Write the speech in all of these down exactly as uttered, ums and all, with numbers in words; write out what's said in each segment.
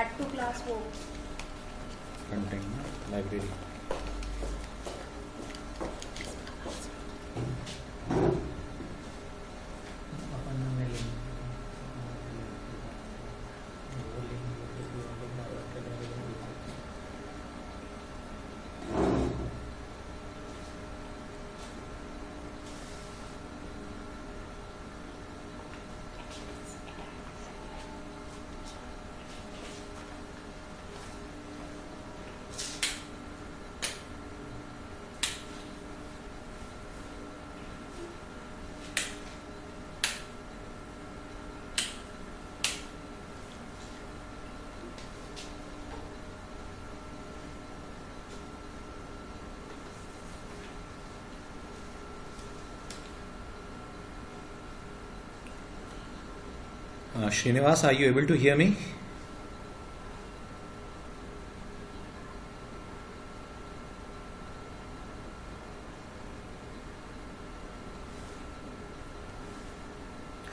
add to class वो content library Uh, Shreenivas, are you able to hear me?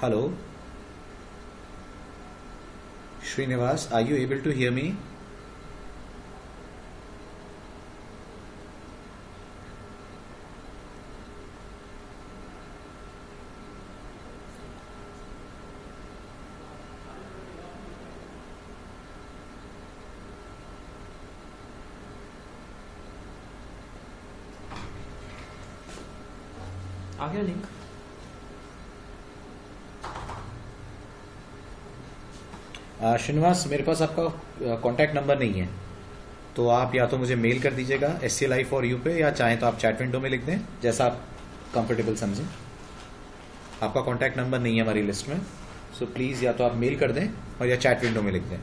Hello? Shreenivas, are you able to hear me? Link Srinivas, मेरे पास आपका contact number नहीं है, तो आप या तो मुझे मेल कर दीजिएगा scalive four u पे, या चाहें तो आप चैट विंडो में लिख दें, जैसा आप कंफर्टेबल समझें. आपका कांटेक्ट नंबर नहीं है हमारी लिस्ट में, सो प्लीज या तो आप मेल कर दें और या चैट विंडो में लिख दें.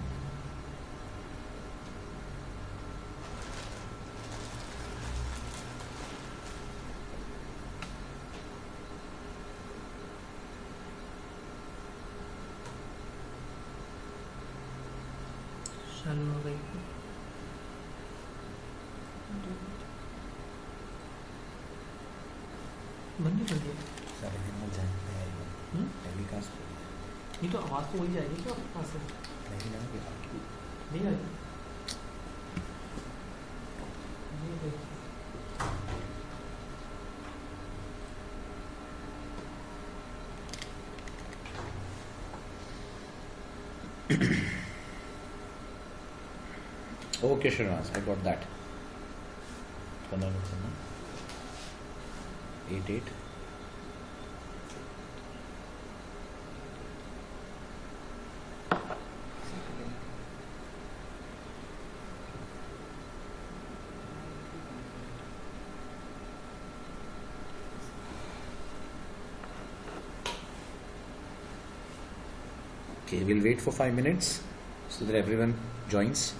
Okay, Shreenivas, I got that. Eight eight. Okay, we'll wait for five minutes so that everyone joins.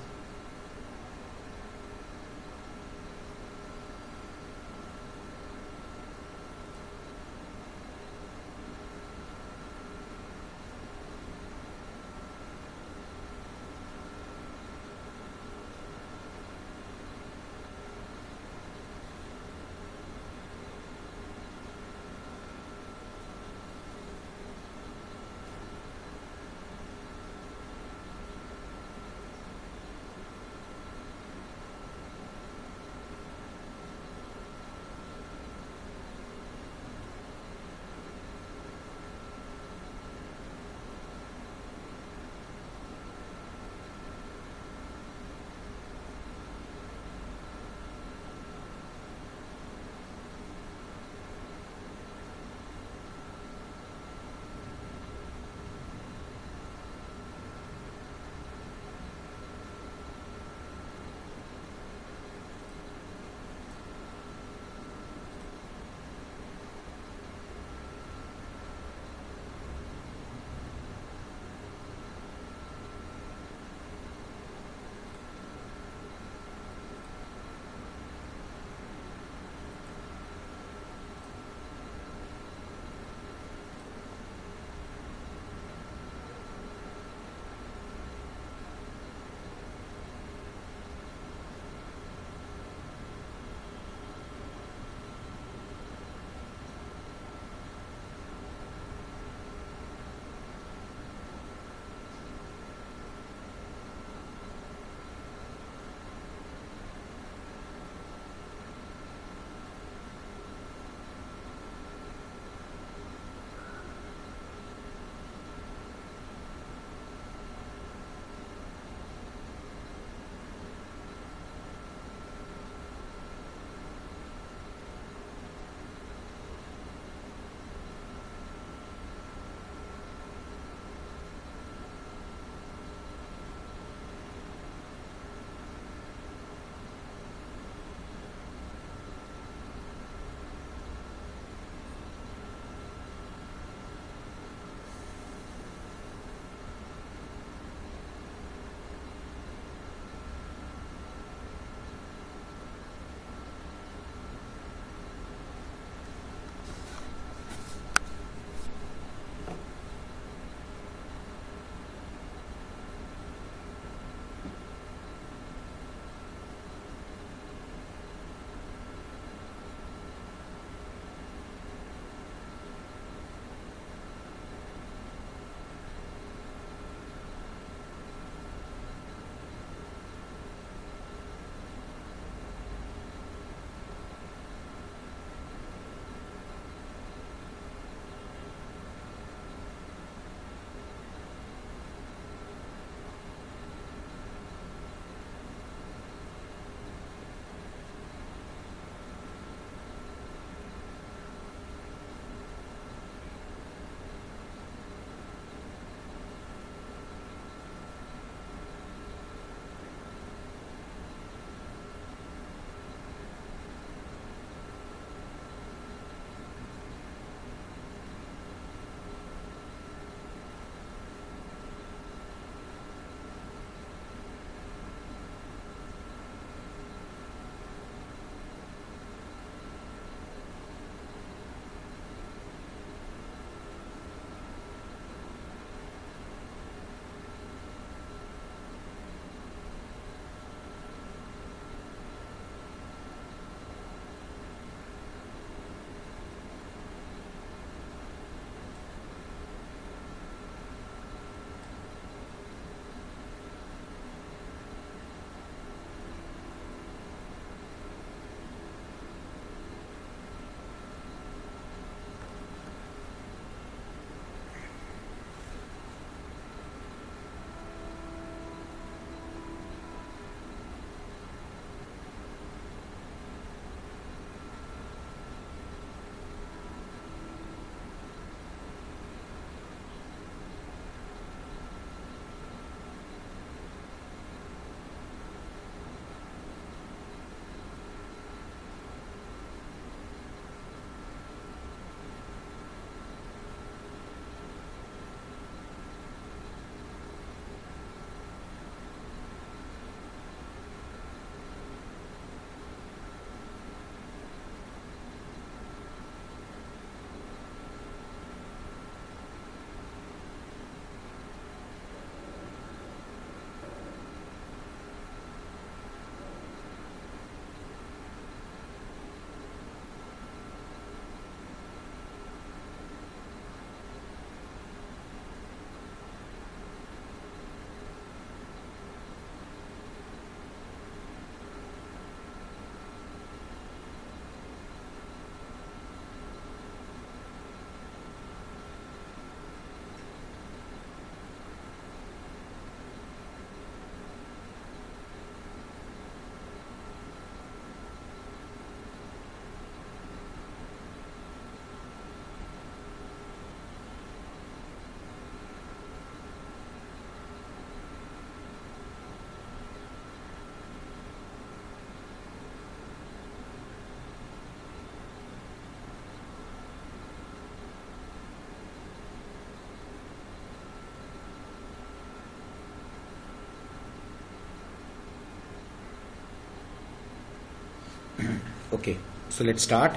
Okay, so let's start.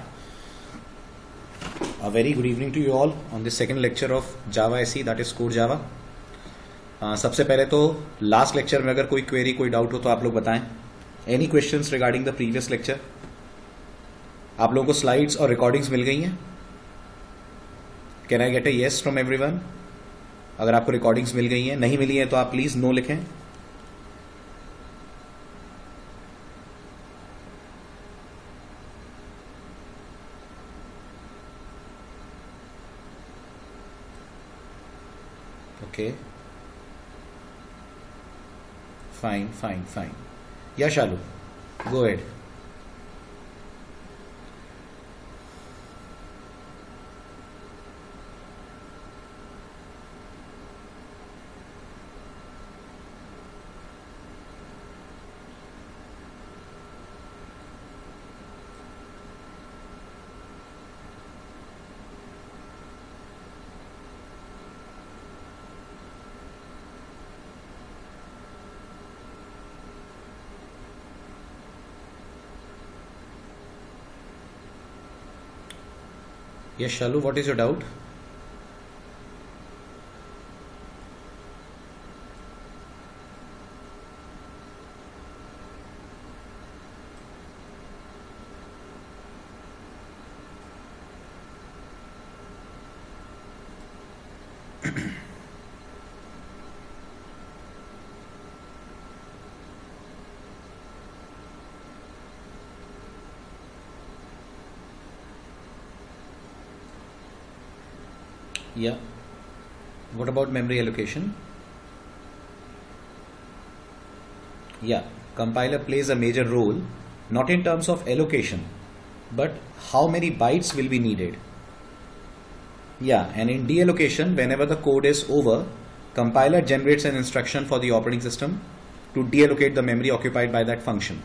A very good evening to you all on the second lecture of Java S E, that is Core Java. Uh, सबसे पहले तो last lecture में अगर कोई query कोई doubt हो तो आप लोग बताएं. Any questions regarding the previous lecture? आप लोगों को स्लाइड्स और रिकॉर्डिंग्स मिल गई हैं? Can I get a yes from everyone? अगर आपको रिकॉर्डिंग्स मिल गई हैं, नहीं मिली हैं तो आप प्लीज नो लिखें. Okay, fine fine fine. Yeah Shalu, go ahead. Yes, Shalu, what is your doubt? Yeah. What about memory allocation? Yeah, compiler plays a major role, not in terms of allocation, but how many bytes will be needed. Yeah, and in deallocation, whenever the code is over, compiler generates an instruction for the operating system to deallocate the memory occupied by that function.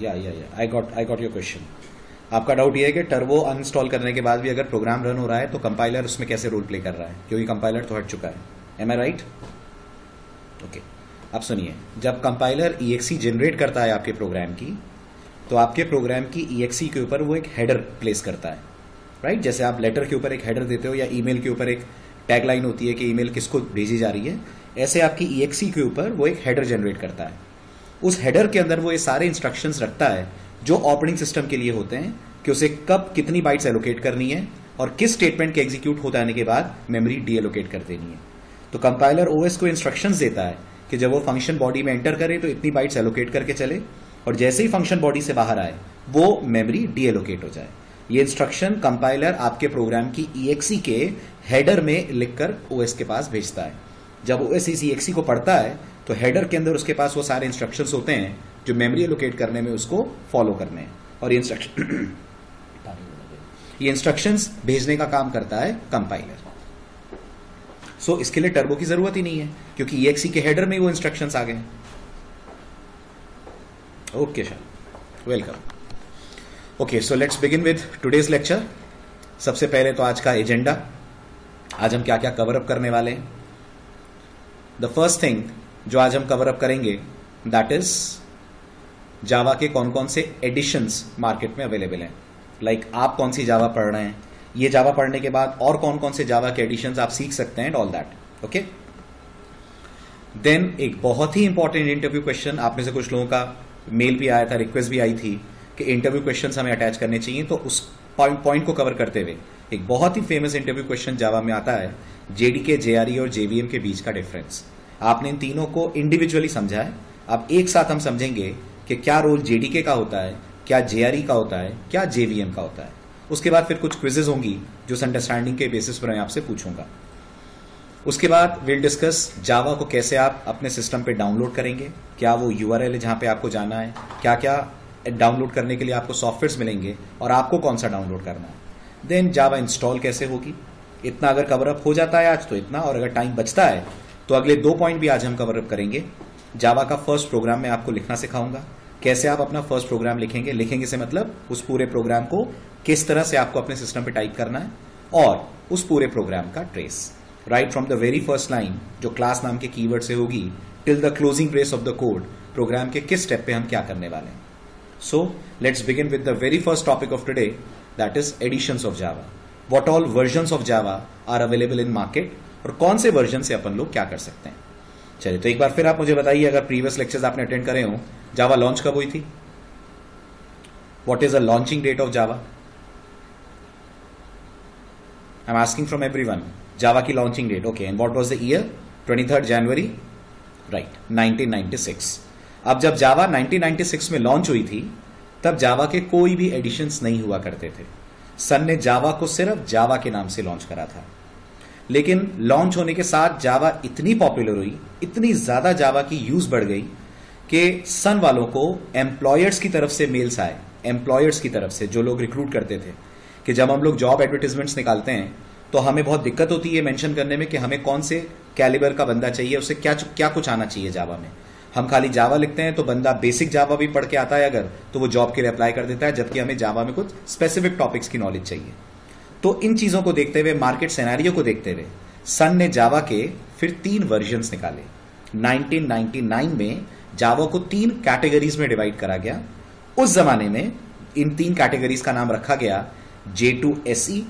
Yeah yeah yeah I got I got your question. आपका doubt ये है कि turbo uninstall करने के बाद भी अगर program run हो रहा है तो कंपाइलर उसमें कैसे रोल प्ले कर रहा है, क्योंकि कंपाइलर तो हट चुका है. एम आई राइट? ओके, अब सुनिए, जब compiler E X E generate करता है आपके प्रोग्राम की, तो आपके प्रोग्राम की ई एक्स ई के ऊपर वो एक हेडर प्लेस करता है, राइट right? जैसे आप लेटर के ऊपर एक हेडर देते हो या ईमेल के ऊपर एक टैग लाइन होती है कि ईमेल किसको भेजी जा रही है, ऐसे आपकी ई एक्स ई के ऊपर वो एक हेडर जनरेट करता है. उस हेडर के अंदर वो ये सारे इंस्ट्रक्शंस रखता है जो ऑपरेटिंग सिस्टम के लिए होते हैं कि उसे कब कितनी बाइट्स एलोकेट करनी है और किस स्टेटमेंट के एग्जीक्यूट हो जाने के बाद मेमोरी डीएलोकेट कर देनी है. तो कंपाइलर ओएस को इंस्ट्रक्शंस देता है कि जब वो फंक्शन बॉडी में एंटर करे तो इतनी बाइट्स एलोकेट करके चले, और जैसे ही फंक्शन बॉडी से बाहर आए वो मेमोरी डीएलोकेट हो जाए. ये इंस्ट्रक्शन कंपाइलर आपके प्रोग्राम की ई एक्स ई के हेडर में लिखकर ओएस के पास भेजता है. जब ओएस इस ई एक्स ई को पढ़ता है तो हेडर के अंदर उसके पास वो सारे इंस्ट्रक्शंस होते हैं जो मेमोरी एलोकेट करने में उसको फॉलो करने हैं, और ये इंस्ट्रक्शन ये इंस्ट्रक्शंस भेजने का काम करता है कंपाइलर. सो so, इसके लिए टर्बो की जरूरत ही नहीं है क्योंकि ई एक्स ई के हेडर में वो इंस्ट्रक्शंस आ गए. Okay Shal, welcome. Okay, so let's begin with today's lecture. सबसे पहले तो आज का एजेंडा, आज हम क्या क्या कवर अप करने वाले हैं. द फर्स्ट थिंग जो आज हम कवर अप करेंगे दैट इज जावा के कौन कौन से एडिशंस मार्केट में अवेलेबल हैं. लाइक like, आप कौन सी जावा पढ़ रहे हैं, ये जावा पढ़ने के बाद और कौन कौन से जावा के एडिशंस आप सीख सकते हैं, and all that. Okay, then एक बहुत ही इंपॉर्टेंट इंटरव्यू क्वेश्चन, आप में से कुछ लोगों का मेल भी आया था, रिक्वेस्ट भी आई थी कि इंटरव्यू क्वेश्चन हमें अटैच करने चाहिए, तो उस पॉइंट को कवर करते हुए एक बहुत ही फेमस इंटरव्यू क्वेश्चन जावा में आता है, जेडीके, जेआरई और जेवीएम के बीच का डिफरेंस. आपने इन तीनों को इंडिविजुअली समझा है, अब एक साथ हम समझेंगे कि क्या रोल जेडीके का होता है, क्या जेआरई का होता है, क्या जेवीएम का होता है. उसके बाद फिर कुछ क्विजेज होंगी जो अंडरस्टैंडिंग के बेसिस पर मैं आपसे पूछूंगा. उसके बाद विल डिस्कस जावा को कैसे आप अपने सिस्टम पे डाउनलोड करेंगे, क्या वो यूआरएल है जहां पे आपको जाना है, क्या क्या डाउनलोड करने के लिए आपको सॉफ्टवेयर मिलेंगे और आपको कौन सा डाउनलोड करना है. देन जावा इंस्टॉल कैसे होगी, इतना अगर कवरअप हो जाता है आज तो इतना, और अगर टाइम बचता है तो अगले दो पॉइंट भी आज हम कवरअप करेंगे। जावा का फर्स्ट प्रोग्राम मैं आपको लिखना सिखाऊंगा, कैसे आप अपना फर्स्ट प्रोग्राम लिखेंगे। लिखेंगे से मतलब उस पूरे प्रोग्राम को किस तरह से आपको अपने सिस्टम पे टाइप करना है, और उस पूरे प्रोग्राम का trace right from the very first line जो क्लास नाम के कीवर्ड से होगी till the closing trace of the code, program के किस स्टेप पे हम क्या करने वाले हैं। So let's begin with the very first topic of today, that is editions of Java. What all versions of Java are available in market, और कौन से वर्जन से अपन लोग क्या कर सकते हैं। चलिए तो एक बार फिर आप मुझे बताइए, अगर प्रीवियस लेक्चर्स आपने अटेंड करे हो, जावा लॉन्च कब हुई थी, what is the launching date of Java. I am asking from everyone Java की launching date, okay, and what was the year, तेईस जनवरी, राइट, नाइनटीन नाइंटी सिक्स। अब जब जावा नाइनटीन नाइंटी सिक्स में लॉन्च हुई थी तब जावा के कोई भी एडिशंस नहीं हुआ करते थे। सन ने जावा को सिर्फ जावा के नाम से लॉन्च करा था, लेकिन लॉन्च होने के साथ जावा इतनी पॉपुलर हुई, इतनी ज्यादा जावा की यूज बढ़ गई कि सन वालों को एम्प्लॉयर्स की तरफ से मेल्स आए, एम्प्लॉयर्स की तरफ से जो लोग रिक्रूट करते थे, कि जब हम लोग जॉब एडवर्टीजमेंट्स निकालते हैं तो हमें बहुत दिक्कत होती है मेंशन करने में कि हमें कौन से कैलिबर का बंदा चाहिए, उसे क्या क्या कुछ आना चाहिए जावा में। हम खाली जावा लिखते हैं तो बंदा बेसिक जावा भी पढ़ के आता है अगर, तो वो जॉब के लिए अप्लाई कर देता है, जबकि हमें जावा में कुछ स्पेसिफिक टॉपिक्स की नॉलेज चाहिए। तो इन चीजों को देखते हुए, मार्केट सिनेरियो को देखते हुए, सन ने जावा के फिर तीन वर्जन्स निकाले। नाइनटीन नाइंटी नाइन में जावा को तीन कैटेगरीज में डिवाइड करा गया। उस जमाने में इन तीन कैटेगरीज का नाम रखा गया J two S E,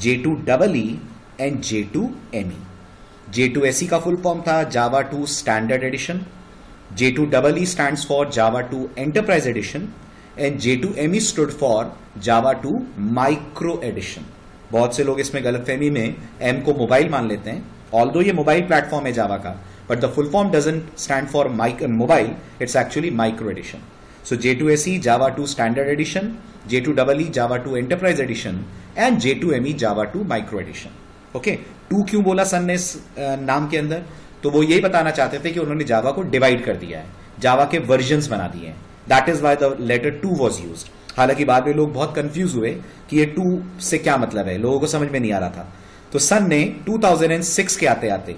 J two double E and J two M E. J two S E का फुल फॉर्म था Java two standard edition, J two double E stands for Java two enterprise edition, and J two M E stood for Java two micro edition. बहुत से लोग इसमें गलतफहमी में M को mobile मान लेते हैं, ऑल्दो ये मोबाइल प्लेटफॉर्म है जावा का, but the full form doesn't stand for mobile, it's actually micro edition. So J two S E Java two standard edition, J two double E Java two enterprise edition, and J two M E Java two micro edition. Okay, टू क्यों बोला सन ने इस नाम के अंदर, तो वो यही बताना चाहते थे कि उन्होंने जावा को डिवाइड कर दिया है, जावा के वर्जन्स बना दिए हैं। That is why the letter two was used. हालांकि बाद में लोग बहुत confused हुए कि ये टू से क्या मतलब है, लोगों को समझ में नहीं आ रहा था। तो सन ने टू थाउजेंड सिक्स के आते आते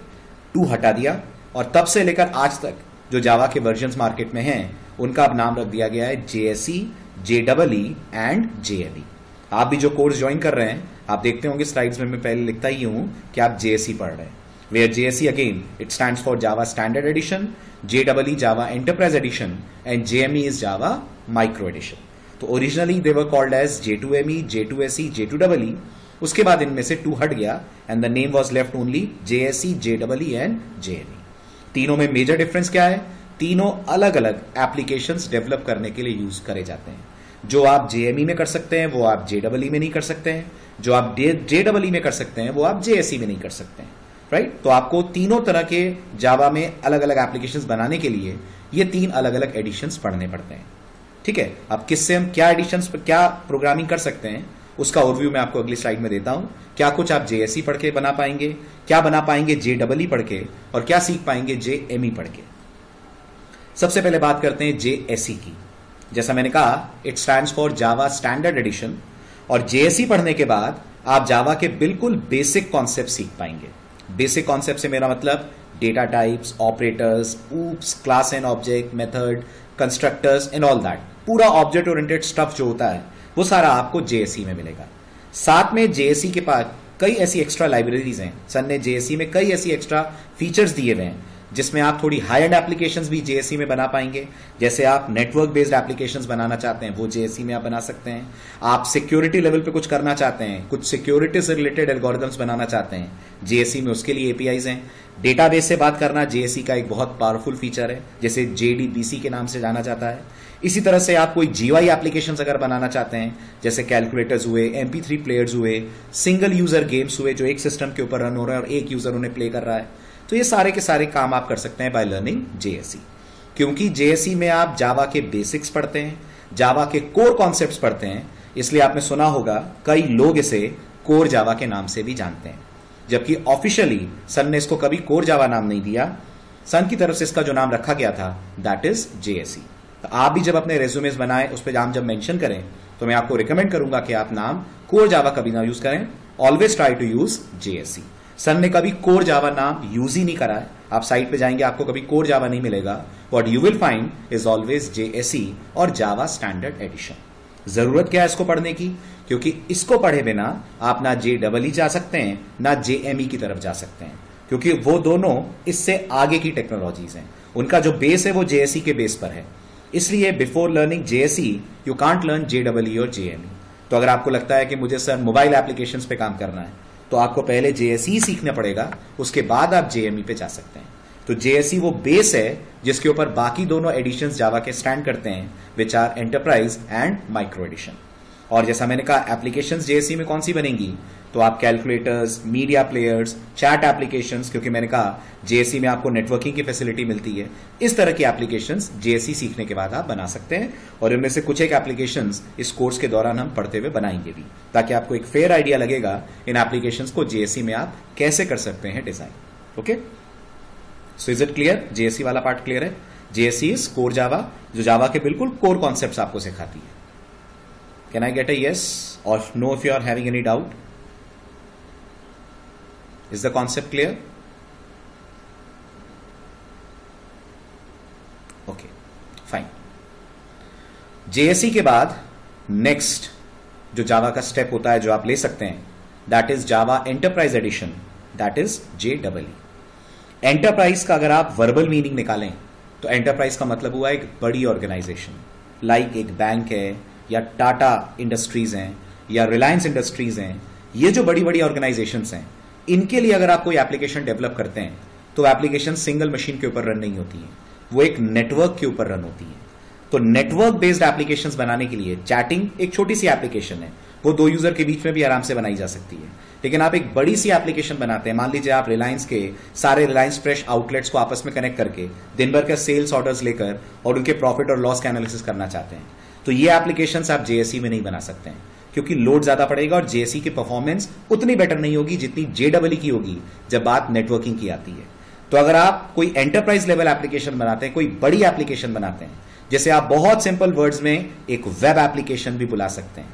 टू हटा दिया, और तब से लेकर आज तक जो जावा के वर्जन्स मार्केट में हैं उनका अब नाम रख दिया गया है J S E, J double E and J M E. आप भी जो कोर्स ज्वाइन कर रहे हैं, आप देखते होंगे स्लाइड्स में मैं पहले लिखता ही हूं कि आप जे एस ई पढ़ रहे हैं, where J S E again it stands for Java Standard Edition, J double E Java Enterprise Edition, and J M E is Java Micro Edition. तो originally they were called as J two M E, J two S E, J two double E. उसके बाद इनमें से to हट गया and the name was left only J S E, J double E and J M E. तीनों में major difference क्या है? तीनों अलग अलग applications develop करने के लिए use करे जाते हैं. जो आप जे एम ई में कर सकते हैं वो आप जे डबल ई में नहीं कर सकते हैं, जो आप जे डबल ई में कर सकते हैं वो आप जे एस ई में नहीं कर सकते हैं, राइट right? तो आपको तीनों तरह के जावा में अलग अलग एप्लीकेशंस बनाने के लिए ये तीन अलग अलग एडिशंस पढ़ने पड़ते हैं, ठीक है। अब किससे हम क्या एडिशंस पर क्या प्रोग्रामिंग कर सकते हैं उसका ओवरव्यू मैं आपको अगली स्लाइड में देता हूं। क्या कुछ आप जे एस ई पढ़ के बना पाएंगे, क्या बना पाएंगे जे डबल ई पढ़ के, और क्या सीख पाएंगे जे एम ई पढ़ के। सबसे पहले बात करते हैं जे एस ई की। जैसा मैंने कहा, it stands for Java standard edition, और जे एस ई पढ़ने के बाद आप जावा के बिल्कुल बेसिक कॉन्सेप्ट सीख पाएंगे। बेसिक कॉन्सेप्ट से मेरा मतलब data types, operators, oops, class and object, method, constructors and all that, पूरा ऑब्जेक्ट ओरिएंटेड स्टफ जो होता है वो सारा आपको जे एस ई में मिलेगा। साथ में जे एस ई के पास कई ऐसी एक्स्ट्रा लाइब्रेरीज हैं, सन ने जे एस ई में कई ऐसी एक्स्ट्रा फीचर्स दिए हुए हैं जिसमें आप थोड़ी हाई एंड एप्लीकेशंस भी जे एस ई में बना पाएंगे। जैसे आप नेटवर्क बेस्ड एप्लीकेशंस बनाना चाहते हैं वो जे एस ई में आप बना सकते हैं, आप सिक्योरिटी लेवल पे कुछ करना चाहते हैं, कुछ सिक्योरिटी से रिलेटेड एल्गोरिदम्स बनाना चाहते हैं जे एस ई में, उसके लिए ए पी आईज़ हैं। डेटाबेस से बात करना जे एस ई का एक बहुत पावरफुल फीचर है, जैसे जे डी बी सी के नाम से जाना जाता है। इसी तरह से आप कोई जी यू आई एप्लीकेशंस अगर बनाना चाहते हैं, जैसे कैलकुलेटर्स हुए, एम पी थ्री प्लेयर्स हुए, सिंगल यूजर गेम्स हुए जो एक सिस्टम के ऊपर रन हो रहा है और एक यूजर उन्हें प्ले कर रहा है, तो ये सारे के सारे काम आप कर सकते हैं by learning J S E. क्योंकि जे एस ई में आप जावा के बेसिक्स पढ़ते हैं, जावा के कोर कॉन्सेप्ट्स पढ़ते हैं, इसलिए आपने सुना होगा कई लोग इसे कोर जावा के नाम से भी जानते हैं, जबकि ऑफिशियली सन ने इसको कभी कोर जावा नाम नहीं दिया। सन की तरफ से इसका जो नाम रखा गया था that is J S E. तो आप भी जब अपने रेज्यूमेस बनाएं उस पर नाम जब मेंशन करें तो मैं आपको रिकमेंड करूंगा कि आप नाम कोर जावा कभी ना यूज करें, always try to use J S E. सन ने कभी कोर जावा नाम यूज ही नहीं करा है. आप साइट पे जाएंगे आपको कभी कोर जावा नहीं मिलेगा. What you will find is always J S E और जावा स्टैंडर्ड एडिशन. जरूरत क्या है इसको पढ़ने की, क्योंकि इसको पढ़े बिना आप ना J E E जा सकते हैं ना J M E की तरफ जा सकते हैं, क्योंकि वो दोनों इससे आगे की टेक्नोलॉजीज हैं. उनका जो बेस है वो J S E के बेस पर है. इसलिए before learning J S E you can't learn J E E और J M E. तो अगर आपको लगता है कि मुझे सर मोबाइल एप्लीकेशंस पे काम करना है, तो आपको पहले J S E सीखना पड़ेगा, उसके बाद आप J M E पे जा सकते हैं. तो J S E वो बेस है जिसके ऊपर बाकी दोनों एडिशंस जावा के स्टैंड करते हैं, which are enterprise and micro edition. और जैसा मैंने कहा एप्लीकेशंस J S E में कौन सी बनेंगी, तो आप calculators, media players, chat applications, क्योंकि मैंने कहा J S E में आपको नेटवर्किंग की फैसिलिटी मिलती है. इस तरह की एप्लीकेशंस J S E सीखने के बाद आप बना सकते हैं, और इनमें से कुछ एक एप्लीकेशंस इस कोर्स के दौरान हम पढ़ते हुए बनाएंगे भी, ताकि आपको एक फेयर आइडिया लगेगा इन एप्लीकेशंस को J S E में आप कैसे कर सकते हैं design. Okay, so is it clear? J S E वाला पार्ट क्लियर है. J S E is core Java, जो जावा के बिल्कुल कोर कॉन्सेप्ट आपको सिखाती है. Can I get a yes or no if you are having any doubt? Is the concept clear? Okay, fine. J S E के बाद next जो जावा का स्टेप होता है जो आप ले सकते हैं, that is Java Enterprise Edition, that is J E E. Enterprise का अगर आप verbal meaning निकालें तो enterprise का मतलब हुआ एक बड़ी organization, like एक bank है या टाटा इंडस्ट्रीज हैं या रिलायंस इंडस्ट्रीज हैं. ये जो बड़ी बड़ी ऑर्गेनाइजेशंस हैं इनके लिए अगर आप कोई एप्लीकेशन डेवलप करते हैं तो एप्लीकेशन सिंगल मशीन के ऊपर रन नहीं होती है, वो एक नेटवर्क के ऊपर रन होती है. तो नेटवर्क बेस्ड एप्लीकेशंस बनाने के लिए चैटिंग एक छोटी सी एप्लीकेशन है, वो दो यूजर के बीच में भी आराम से बनाई जा सकती है. लेकिन आप एक बड़ी सी एप्लीकेशन बनाते हैं, मान लीजिए आप रिलायंस के सारे रिलायंस फ्रेश आउटलेट्स को आपस में कनेक्ट करके दिन भर का सेल्स ऑर्डर्स लेकर और उनके प्रॉफिट और लॉस का एनालिसिस करना चाहते हैं, तो ये एप्लीकेशंस आप J S E में नहीं बना सकते हैं, क्योंकि लोड ज्यादा पड़ेगा और J S E की परफॉर्मेंस उतनी बेटर नहीं होगी जितनी J E E की होगी जब बात नेटवर्किंग की आती है. तो अगर आप कोई एंटरप्राइज लेवल एप्लीकेशन बनाते हैं, कोई बड़ी एप्लीकेशन बनाते हैं, जैसे आप बहुत सिंपल वर्ड्स में एक वेब एप्लीकेशन भी बुला सकते हैं,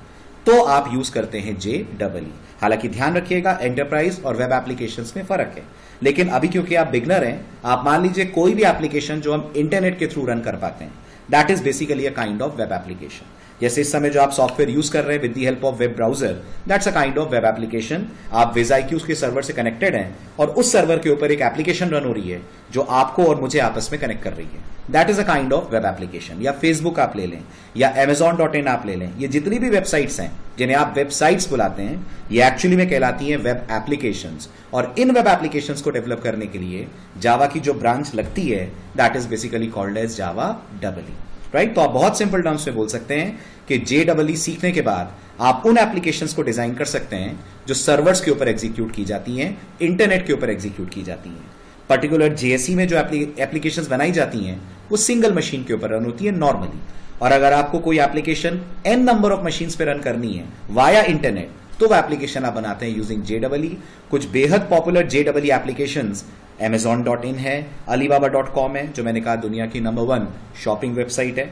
तो आप यूज करते हैं J E E. हालांकि ध्यान रखिएगा एंटरप्राइज और वेब एप्लीकेशंस में फर्क है, लेकिन अभी क्योंकि आप बिगनर हैं, आप मान लीजिए कोई भी एप्लीकेशन जो हम इंटरनेट के थ्रू रन कर पाते हैं, That is basically a kind of web application. जैसे इस समय जो आप सॉफ्टवेयर यूज कर रहे हैं with the help of web browser, that's a kind of web application. आप viziq उसके सर्वर से कनेक्टेड हैं और उस सर्वर के ऊपर एक एप्लीकेशन रन हो रही है जो आपको और मुझे आपस में कनेक्ट कर रही है, that is a kind of web application. या फेसबुक आप ले लें या Amazon डॉट in आप ले लें, ये जितनी भी वेबसाइट्स हैं जिन्हें आप वेबसाइट्स बुलाते हैं, ये एक्चुअली में कहलाती हैं वेब एप्लीकेशंस. और इन वेब एप्लीकेशंस को डेवलप करने के लिए जावा की जो ब्रांच लगती है, that is basically called as Java E E. Right right? तो आप बहुत सिंपल टर्म्स में बोल सकते हैं कि J E E सीखने के बाद आप उन एप्लीकेशंस को डिजाइन कर सकते हैं जो सर्वर्स के ऊपर एग्जीक्यूट की जाती हैं, इंटरनेट के ऊपर एग्जीक्यूट की जाती हैं. पर्टिकुलर J S E में जो एप्लीकेशंस बनाई जाती हैं वो सिंगल मशीन के ऊपर रन होती है नॉर्मली, और अगर आपको कोई application n number of machines पे रन करनी है वाया इंटरनेट, तो वह एप्लीकेशन आप बनाते हैं यूजिंग J E E. कुछ बेहद popular J E E applications Amazon dot in है, Alibaba डॉट com है जो मैंने कहा दुनिया की नंबर वन शॉपिंग वेबसाइट है,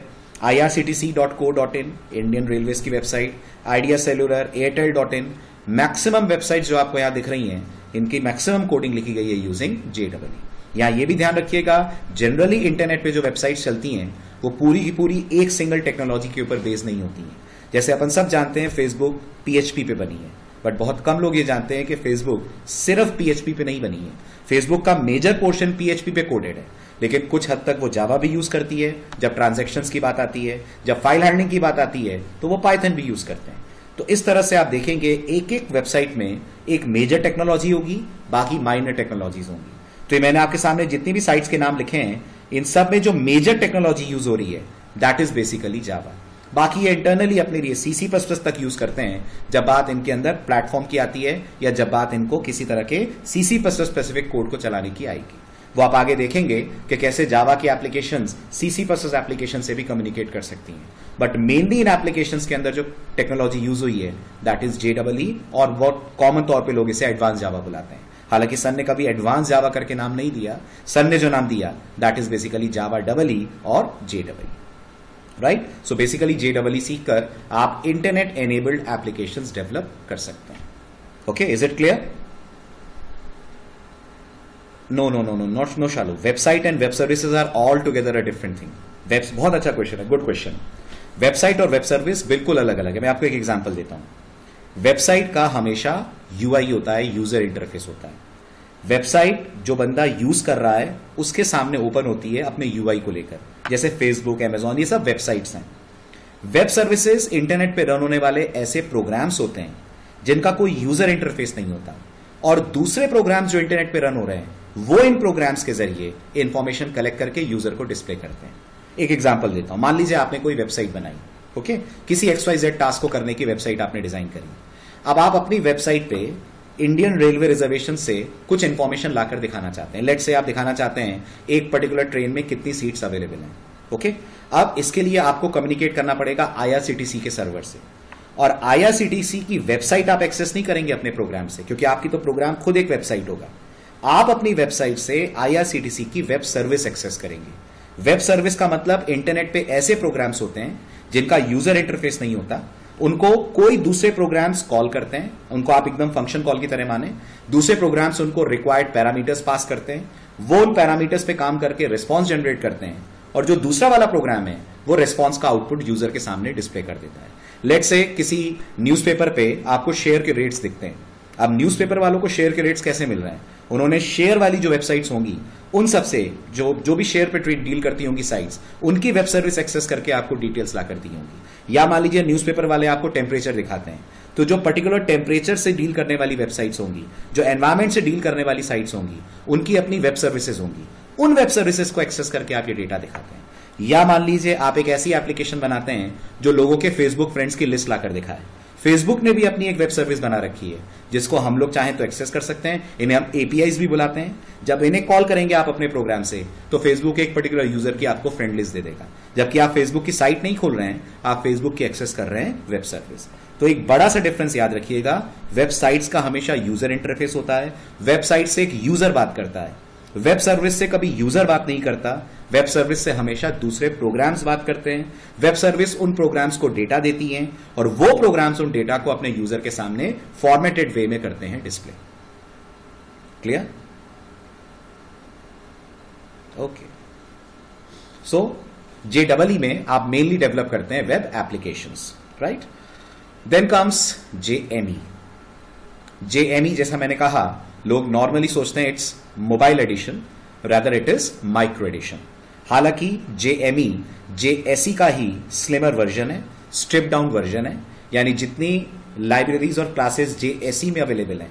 I R C T C dot co dot in Indian railways की website, Idea Cellular, Airtel dot in. Maximum website जो आपको यहाँ दिख रही हैं, इनकी मैक्सिमम कोडिंग लिखी गई है यूजिंग J E E. यहाँ ये भी ध्यान रखिएगा, जनरली इंटरनेट पे जो वेबसाइट्स चलती हैं वो पूरी की पूरी एक सिंगल टेक्नोलॉजी के ऊपर बेस्ड नहीं होती है. जैसे अपन सब जानते हैं फेसबुक P H P पे बनी है, बट बहुत कम लोग ये जानते हैं कि फेसबुक सिर्फ P H P पे नहीं बनी है. फेसबुक का major portion P H P पे कोडेड है, लेकिन कुछ हद तक वो जावा भी यूज करती है. जब ट्रांजैक्शंस की बात आती है, जब फाइल हैंडलिंग की बात आती है, तो वो पाइथन भी यूज करते हैं. तो इस तरह से आप देखेंगे एक एक वेबसाइट में एक मेजर टेक्नोलॉजी होगी, बाकी माइनर टेक्नोलॉजीज होंगी. तो ये मैंने आपके सामने जितनी भी साइट्स के नाम लिखे हैं, इन सब में जो मेजर टेक्नोलॉजी यूज हो रही है दैट इज बेसिकली जावा. बाकी ये इंटरनली अपने लिए C C plus plus तक यूज करते हैं जब बात इनके अंदर प्लेटफॉर्म की आती है या जब बात इनको किसी तरह के C C plus plus specific code को चलाने की आएगी. वो आप आगे देखेंगे कि कैसे जावा की applications C C plus plus application से भी कम्युनिकेट कर सकती हैं. बट मेनली इन एप्लीकेशंस के अंदर जो टेक्नोलॉजी यूज हुई है that is J E E, और बहुत कॉमन तौर पे लोग इसे एडवांस जावा बुलाते हैं. हालांकि सन ने कभी एडवांस जावा करके नाम नहीं दिया, सन ने जो नाम दिया that is basically Java E E और J E E. Right, so basically J E E सीखकर आप इंटरनेट एनेबल्ड एप्लीकेशंस डेवलप कर सकते हैं. Okay, is it clear? No, no, no, no, not no, Shalu. Website and web services are all together a different thing. Webs, बहुत अच्छा question है, good question. Website और web service बिल्कुल अलग अलग है. मैं आपको एक example देता हूँ. Website का हमेशा U I होता है, user interface होता है. Website जो बंदा use कर रहा है, उसके सामने open होती है अपने U I को लेकर. जैसे Facebook, Amazon, ये सब websites हैं. Web services internet पे रन होने वाले ऐसे programs होते हैं, जिनका कोई user interface नहीं होता. और दूसरे प्रोग्राम्स जो इंटरनेट पे रन हो रहे हैं वो इन प्रोग्राम्स के जरिए इंफॉर्मेशन कलेक्ट करके यूजर को डिस्प्ले करते हैं. एक एग्जांपल देता हूं. मान लीजिए आपने कोई वेबसाइट बनाई, ओके, किसी एक्स वाई जेड टास्क को करने की वेबसाइट आपने डिजाइन करी. अब आप अपनी वेबसाइट पे इंडियन रेलवे रिजर्वेशन से कुछ इंफॉर्मेशन लाकर दिखाना चाहते हैं. लेट्स से आप दिखाना चाहते हैं एक पर्टिकुलर ट्रेन में कितनी सीट्स अवेलेबल हैं, ओके. अब इसके लिए आपको कम्युनिकेट करना पड़ेगा आई आर सी टी सी के सर्वर से, और I R C T C की वेबसाइट आप एक्सेस नहीं करेंगे अपने प्रोग्राम से, क्योंकि आपकी तो प्रोग्राम खुद एक वेबसाइट होगा. आप अपनी वेबसाइट से I R C T C की वेब सर्विस एक्सेस करेंगे. वेब सर्विस का मतलब इंटरनेट पे ऐसे प्रोग्राम्स होते हैं जिनका यूजर इंटरफेस नहीं होता. उनको कोई दूसरे प्रोग्राम्स कॉल करते हैं, उनको आप एकदम फंक्शन कॉल की तरह माने. दूसरे प्रोग्राम्स उनको रिक्वायर्ड पैरामीटर्स पास करते हैं, वो उन पैरामीटर्स पे काम करके रिस्पॉन्स जनरेट करते हैं, और जो दूसरा वाला प्रोग्राम है वो रिस्पॉन्स का आउटपुट यूजर के सामने डिस्प्ले कर देता है. लेट से किसी न्यूज़पेपर पे आपको शेयर के रेट्स दिखते हैं. अब न्यूज़पेपर वालों को शेयर के रेट्स कैसे मिल रहे हैं? उन्होंने शेयर वाली जो वेबसाइट्स होंगी उन सब से जो जो भी शेयर पे ट्रेड डील करती होंगी साइट्स, उनकी वेब सर्विस एक्सेस करके आपको डिटेल्स ला कर दी होंगी. या मान लीजिए न्यूज़पेपर वाले आपको टेम्परेचर दिखाते हैं, तो जो पर्टिकुलर टेम्परेचर से डील करने वाली वेबसाइट्स होंगी, जो एनवायरमेंट से डील करने वाली साइट्स होंगी, उनकी अपनी वेब सर्विसेज होंगी. उन वेब सर्विसेज को एक्सेस करके आप ये डेटा दिखाते हैं. या मान लीजिए आप एक ऐसी एप्लीकेशन बनाते हैं जो लोगों के फेसबुक फ्रेंड्स की लिस्ट लाकर दिखाए. फेसबुक ने भी अपनी एक वेब सर्विस बना रखी है जिसको हम लोग चाहें तो एक्सेस कर सकते हैं. इन्हें हम ए पी आईज़ भी बुलाते हैं. जब इन्हें कॉल करेंगे आप अपने प्रोग्राम से, तो फेसबुक एक पर्टिकुलर यूजर की आपको फ्रेंड लिस्ट दे देगा, जबकि आप फेसबुक की साइट नहीं खोल रहे हैं, आप फेसबुक की एक्सेस कर रहे हैं वेब सर्विस. तो एक बड़ा सा डिफरेंस याद रखिएगा. वेबसाइट्स का हमेशा यूजर इंटरफेस होता है. वेबसाइट से एक यूजर बात करता है. वेब सर्विस से कभी यूजर बात नहीं करता. वेब सर्विस से हमेशा दूसरे प्रोग्राम्स बात करते हैं. वेब सर्विस उन प्रोग्राम्स को डेटा देती हैं, और वो प्रोग्राम्स उन डेटा को अपने यूजर के सामने फॉर्मेटेड वे में करते हैं display. Clear? Okay. So J double E में आप मेनली डेवलप करते हैं web applications, right? Then comes J M E. J M E जैसा मैंने कहा, लोग नॉर्मली सोचते हैं it's mobile edition, rather it is micro edition. हालांकि J M E J S E का ही स्लिमर वर्जन है, स्ट्रिप डाउन वर्जन है. यानी जितनी लाइब्रेरीज और क्लासेस जे एस ई में अवेलेबल हैं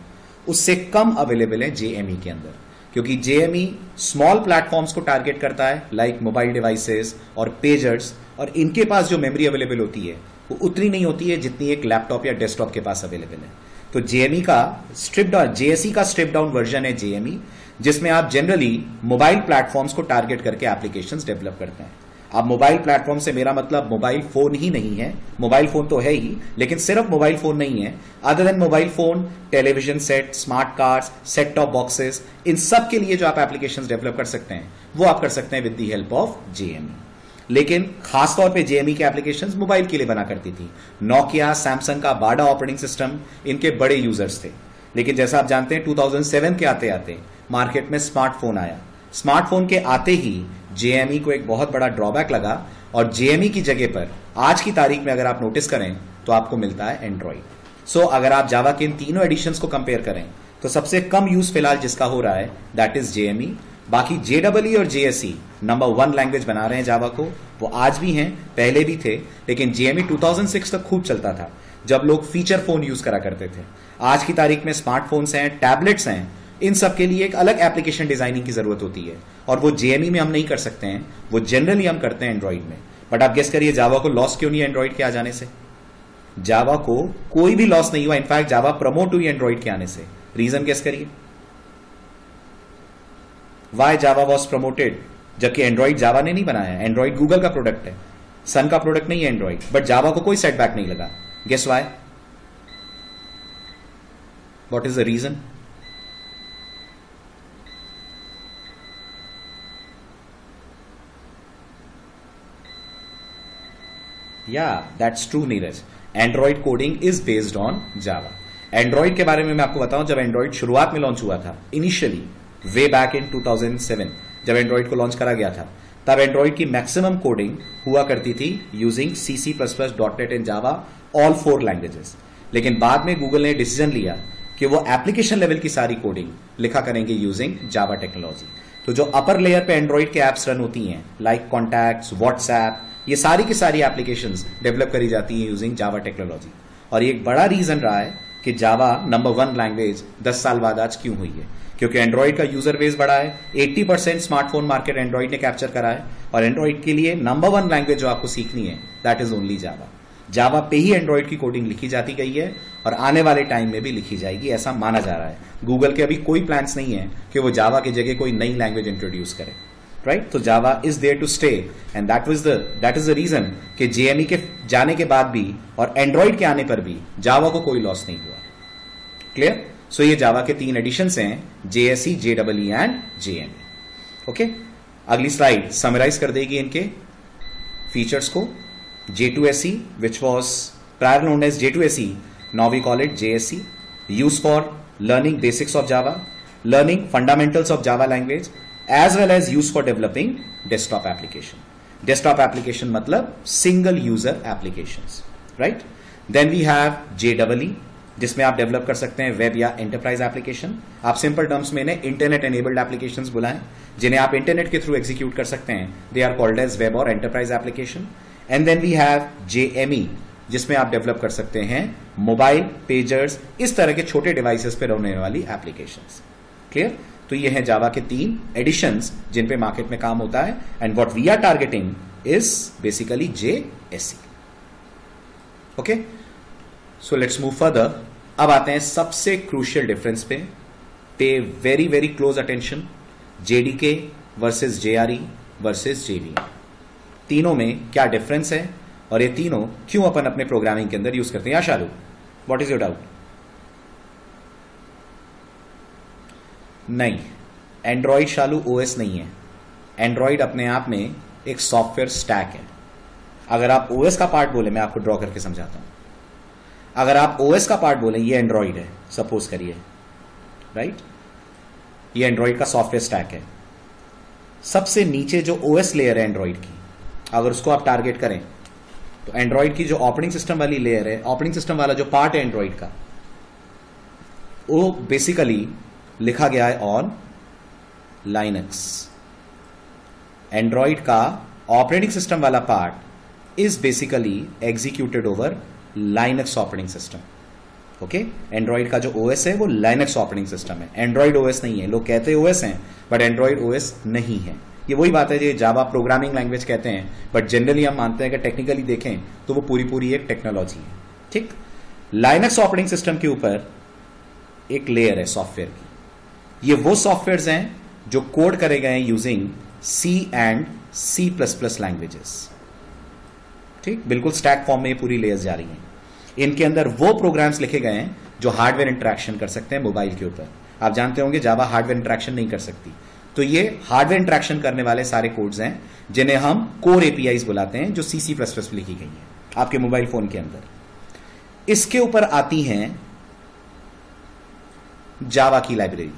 उससे कम अवेलेबल हैं जे एम ई के अंदर, क्योंकि J M E small platforms को टारगेट करता है, लाइक मोबाइल डिवाइसेस और पेजर्स, और इनके पास जो मेमोरी अवेलेबल होती है वो उतनी नहीं होती है जितनी एक लैपटॉप या डेस्कटॉप के पास अवेलेबल है. तो जे एम ई का strip down, J S E का स्ट्रिप डाउन वर्जन है जे एम ई, जिसमें आप जनरली मोबाइल प्लेटफॉर्म्स को टारगेट करके एप्लीकेशंस डेवलप करते हैं. अब मोबाइल प्लेटफॉर्म से मेरा मतलब मोबाइल फोन ही नहीं है. मोबाइल फोन तो है ही, लेकिन सिर्फ मोबाइल फोन नहीं है. Other than mobile phone, television set, smart cards, set top boxes, इन सब के लिए जो आप एप्लीकेशंस डेवलप कर सकते हैं वो आप कर सकते हैं with the help of J M E. लेकिन खासतौर पे जे एम ई के एप्लीकेशंस मोबाइल के लिए बना करती थी. नोकिया, सैमसंग का बाडा ऑपरेटिंग सिस्टम इनके बड़े यूजर्स थे. लेकिन जैसा आप जानते हैं दो हज़ार सात के आते आते मार्केट में स्मार्टफोन आया. स्मार्टफोन के आते ही जे एम ई को एक बहुत बड़ा ड्रॉबैक लगा, और जे एम ई की जगह पर आज की तारीख में अगर आप नोटिस करें तो आपको मिलता है एंड्रॉइड. सो अगर आप जावा के इन तीनों एडिशंस को कंपेयर करें तो सबसे कम यूज फिलहाल जिसका हो रहा है that is J M E. बाकी जे डबल ई और J S E number one language बना रहे हैं जावा को. वो आज भी हैं, पहले भी थे, लेकिन जे एम ई दो हज़ार छह तक खूब चलता था जब लोग फीचर फोन यूज करा करते थे. आज की तारीख में स्मार्टफोन्स हैं, टैबलेट्स हैं, इन सब के लिए एक अलग एप्लीकेशन डिजाइनिंग की जरूरत होती है, और वो जे एम ई में हम नहीं कर सकते हैं. वो जनरली हम करते हैं एंड्रॉइड में. बट आप गेस करिए जावा को लॉस क्यों नहीं है एंड्रॉइड के आ जाने से? जावा को कोई भी लॉस नहीं हुआ. इनफैक्ट जावा प्रमोट हुई एंड्रॉइड के आने से. रीजन गेस करिए. Why Java was promoted, जबकि एंड्रॉइड जावा ने नहीं बनाया है. एंड्रॉइड गूगल का प्रोडक्ट है, सन का प्रोडक्ट नहीं है एंड्रॉइड. बट जावा को कोई सेटबैक नहीं लगा. Guess why? What is the reason? या that's true Neeraj. Android coding is based on Java. Android के बारे में मैं आपको बताऊं, जब एंड्रॉइड शुरुआत में लॉन्च हुआ था, initially way back in two thousand seven जब एंड्रॉइड को लॉन्च करा गया था, तब एंड्रॉइड की मैक्सिमम कोडिंग हुआ करती थी using C C plus plus dot net and Java, all four languages. लेकिन बाद में गूगल ने डिसीजन लिया कि वो एप्लीकेशन लेवल की सारी कोडिंग लिखा करेंगे यूजिंग जावा टेक्नोलॉजी. तो जो अपर लेयर पे एंड्रॉइड के एप्स रन होती हैं, लाइक कॉन्टैक्ट्स, व्हाट्सएप, ये सारी की सारी एप्लीकेशंस डेवलप करी जाती हैं यूजिंग जावा टेक्नोलॉजी. और ये एक बड़ा रीजन रहा है कि जावा नंबर वन लैंग्वेज दस साल बाद आज क्यों हुई है, क्योंकि एंड्रॉइड का यूजर बेस बड़ा है. अस्सी परसेंट स्मार्टफोन मार्केट एंड्रॉइड ने कैप्चर करा है, और एंड्रॉइड के लिए नंबर वन लैंग्वेज जो आपको सीखनी है, that is only Java. Java पे ही एंड्रॉइड की कोडिंग लिखी जाती गई है और आने वाले टाइम में भी लिखी जाएगी, ऐसा माना जा रहा है. गूगल के अभी कोई प्लान्स नहीं है कि वो जावा की जगह कोई नई लैंग्वेज इंट्रोड्यूस करे, राइट. तो Java is there to stay, and that was the that is the reason कि जेएमई के जाने के बाद भी और एंड्रॉइड के आने पर भी जावा को कोई लॉस नहीं हुआ. क्लियर? सो so ये जावा के तीन एडिशंस हैं, JSE, JWE and JME. Okay, अगली स्लाइड समराइज कर देगी इनके फीचर्स को. J two S E, which was prior known as J two S E, now we call it J S E, used for learning basics of Java, learning fundamentals of Java language, as well as used for developing desktop application. Desktop application matlab single user applications, right? Then we have J E E, जिसमें आप develop कर सकते हैं web या enterprise application. आप simple terms में इन्हें internet enabled applications बुलाएं, जिन्हें आप इंटरनेट के थ्रू एग्जीक्यूट कर सकते हैं. They are called as web और enterprise application. And then we have JME, जिसमें आप डेवलप कर सकते हैं मोबाइल, पेजर्स, इस तरह के छोटे डिवाइसेस पे रहने वाली एप्लीकेशंस. क्लियर? तो ये हैं जावा के तीन एडिशंस जिन पे मार्केट में काम होता है, and what we are targeting is basically JSE. Okay, so let's move further. अब आते हैं सबसे क्रूशियल डिफरेंस पे. Pay very very close attention, JDK versus JRE versus JV, तीनों में क्या डिफरेंस है और ये तीनों क्यों अपन अपने प्रोग्रामिंग के अंदर यूज करते हैं. या Shalu, what is your doubt? नहीं, एंड्रॉइड शालू ओएस नहीं है. एंड्रॉइड अपने आप में एक सॉफ्टवेयर स्टैक है. अगर आप ओएस का पार्ट बोले, मैं आपको ड्रॉ करके समझाता हूं. अगर आप ओएस का पार्ट बोले, ये एंड्रॉइड है सपोज करिए, राइट, ये एंड्रॉइड का सॉफ्टवेयर स्टैक है. सबसे नीचे जो ओएस लेयर है एंड्रॉइड की, अगर उसको आप टारगेट करें तो एंड्रॉइड की जो ऑपरेटिंग सिस्टम वाली लेयर है, ऑपरेटिंग सिस्टम वाला जो पार्ट है एंड्रॉइड का, वो बेसिकली लिखा गया है ऑन लाइनक्स. एंड्रॉइड का ऑपरेटिंग सिस्टम वाला part is basically executed over Linux operating system. Okay, Android का जो ओएस है वो लाइनक्स ऑपरेटिंग सिस्टम है, एंड्रॉइड ओएस नहीं है. लोग कहते हैं ओएस हैं बट एंड्रॉइड ओएस नहीं है. ये वही बात है जो जावा प्रोग्रामिंग लैंग्वेज कहते हैं, बट जनरली हम मानते हैं कि टेक्निकली देखें तो वो पूरी पूरी एक टेक्नोलॉजी है. ठीक, लाइनक्स ऑपरेटिंग सिस्टम के ऊपर एक लेयर है सॉफ्टवेयर की. ये वो सॉफ्टवेयर्स हैं जो कोड करे गए हैं using C and C plus plus languages. ठीक, बिल्कुल स्टैक फॉर्म में ये पूरी लेयर्स जा रही हैं. इनके अंदर वो प्रोग्राम्स लिखे गए हैं जो हार्डवेयर इंटरेक्शन कर सकते हैं मोबाइल के ऊपर. आप जानते होंगे जावा हार्डवेयर इंटरेक्शन नहीं कर सकती, तो ये हार्डवेयर इंटरेक्शन करने वाले सारे कोड्स हैं जिन्हें हम कोर एपीआईज बुलाते हैं, जो सी सी प्लस प्लस लिखी गई हैं आपके मोबाइल फोन के अंदर. इसके ऊपर आती हैं जावा की लाइब्रेरी.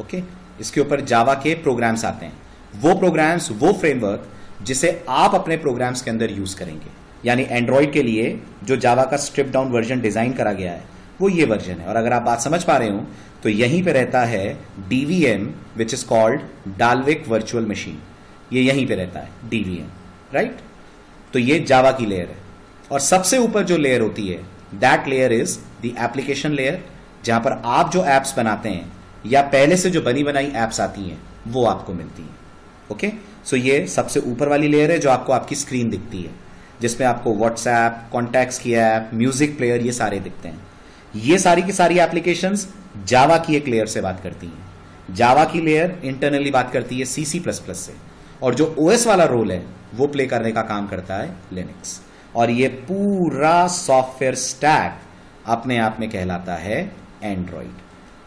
ओके, इसके ऊपर जावा के प्रोग्राम्स आते हैं, वो प्रोग्राम्स, वो फ्रेमवर्क जिसे आप अपने प्रोग्राम्स के अंदर यूज करेंगे. यानी एंड्रॉइड के लिए जो जावा का स्ट्रिप डाउन वर्जन डिजाइन करा गया है वो ये वर्जन है. और अगर आप बात समझ पा रहे हो तो यहीं पे रहता है DVM, which is called Dalvik virtual machine. ये यहीं पे रहता है डीवीएम, राइट. तो ये जावा की लेयर है. और सबसे ऊपर जो लेयर होती है, that layer is the application layer, जहां पर आप जो एप्स बनाते हैं या पहले से जो बनी बनाई एप्स आती हैं वो आपको मिलती हैं. ओके, सो ये सबसे ऊपर वाली लेयर है जो आपको आपकी स्क्रीन दिखती है, जिसमें आपको व्हाट्सएप, कॉन्टैक्ट्स की ऐप, म्यूजिक प्लेयर, ये सारे दिखते हैं. ये सारी की सारी एप्लीकेशंस जावा की एक लेयर से बात करती हैं. जावा की लेयर इंटरनली बात करती है सी सी प्लस प्लस से, और जो ओएस वाला रोल है वो प्ले करने का काम करता है लिनक्स. और ये पूरा सॉफ्टवेयर स्टैक अपने आप में कहलाता है एंड्रॉइड.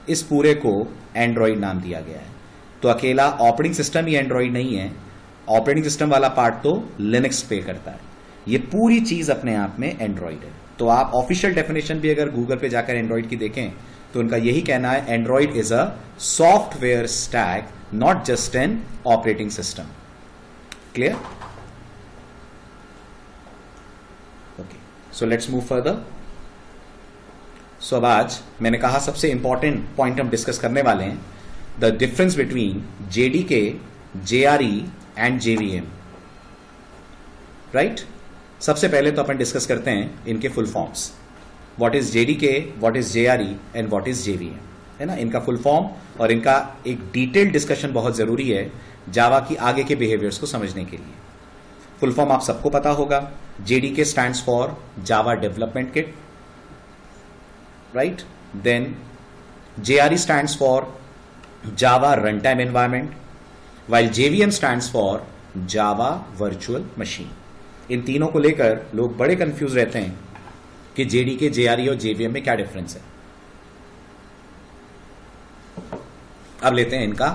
इस पूरे को एंड्रॉइड नाम दिया गया है. तो अकेला ऑपरेटिंग सिस्टम ही एंड्रॉइड नहीं है, ऑपरेटिंग सिस्टम वाला पार्ट तो लिनक्स प्ले करता है. ये पूरी चीज अपने आप में एंड्रॉइड है. तो आप ऑफिशियल डेफिनेशन भी अगर गूगल पे जाकर एंड्रॉइड की देखें तो उनका यही कहना है Android is a software stack, not just an operating system. Clear? Okay, so let's move further. So अब आज मैंने कहा सबसे इंपॉर्टेंट पॉइंट हम डिस्कस करने वाले हैं, the difference between JDK, JRE and JVM. Right? सबसे पहले तो अपन डिस्कस करते हैं इनके full forms. What is JDK, what is JRE and what is JVM, है ना, इनका फुल फॉर्म. और इनका एक डिटेल्ड डिस्कशन बहुत जरूरी है जावा की आगे के बिहेवियर्स को समझने के लिए. फुल फॉर्म आप सबको पता होगा, JDK stands for Java development kit. Right? Then J R E stands for Java Runtime Environment, while J V M stands for Java Virtual Machine. इन तीनों को लेकर लोग बड़े कंफ्यूज रहते हैं कि J D K, J R E और J V M में क्या डिफरेंस है. अब लेते हैं इनका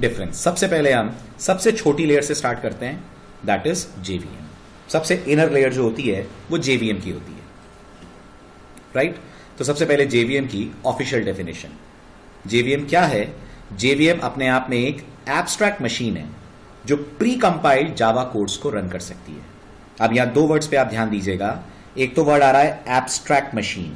डिफरेंस. सबसे पहले हम सबसे छोटी लेयर से स्टार्ट करते हैं, that is J V M. सबसे इनर लेयर जो होती है वो J V M की होती है. Right right? तो सबसे पहले जेवीएम की ऑफिशियल डेफिनेशन. जेवीएम क्या है? जेवीएम अपने आप में एक एब्स्ट्रैक्ट मशीन है जो प्री कंपाइल्ड जावा कोड्स को रन कर सकती है. अब यहां दो वर्ड्स पे आप ध्यान दीजिएगा, एक तो वर्ड आ रहा है एब्स्ट्रैक्ट मशीन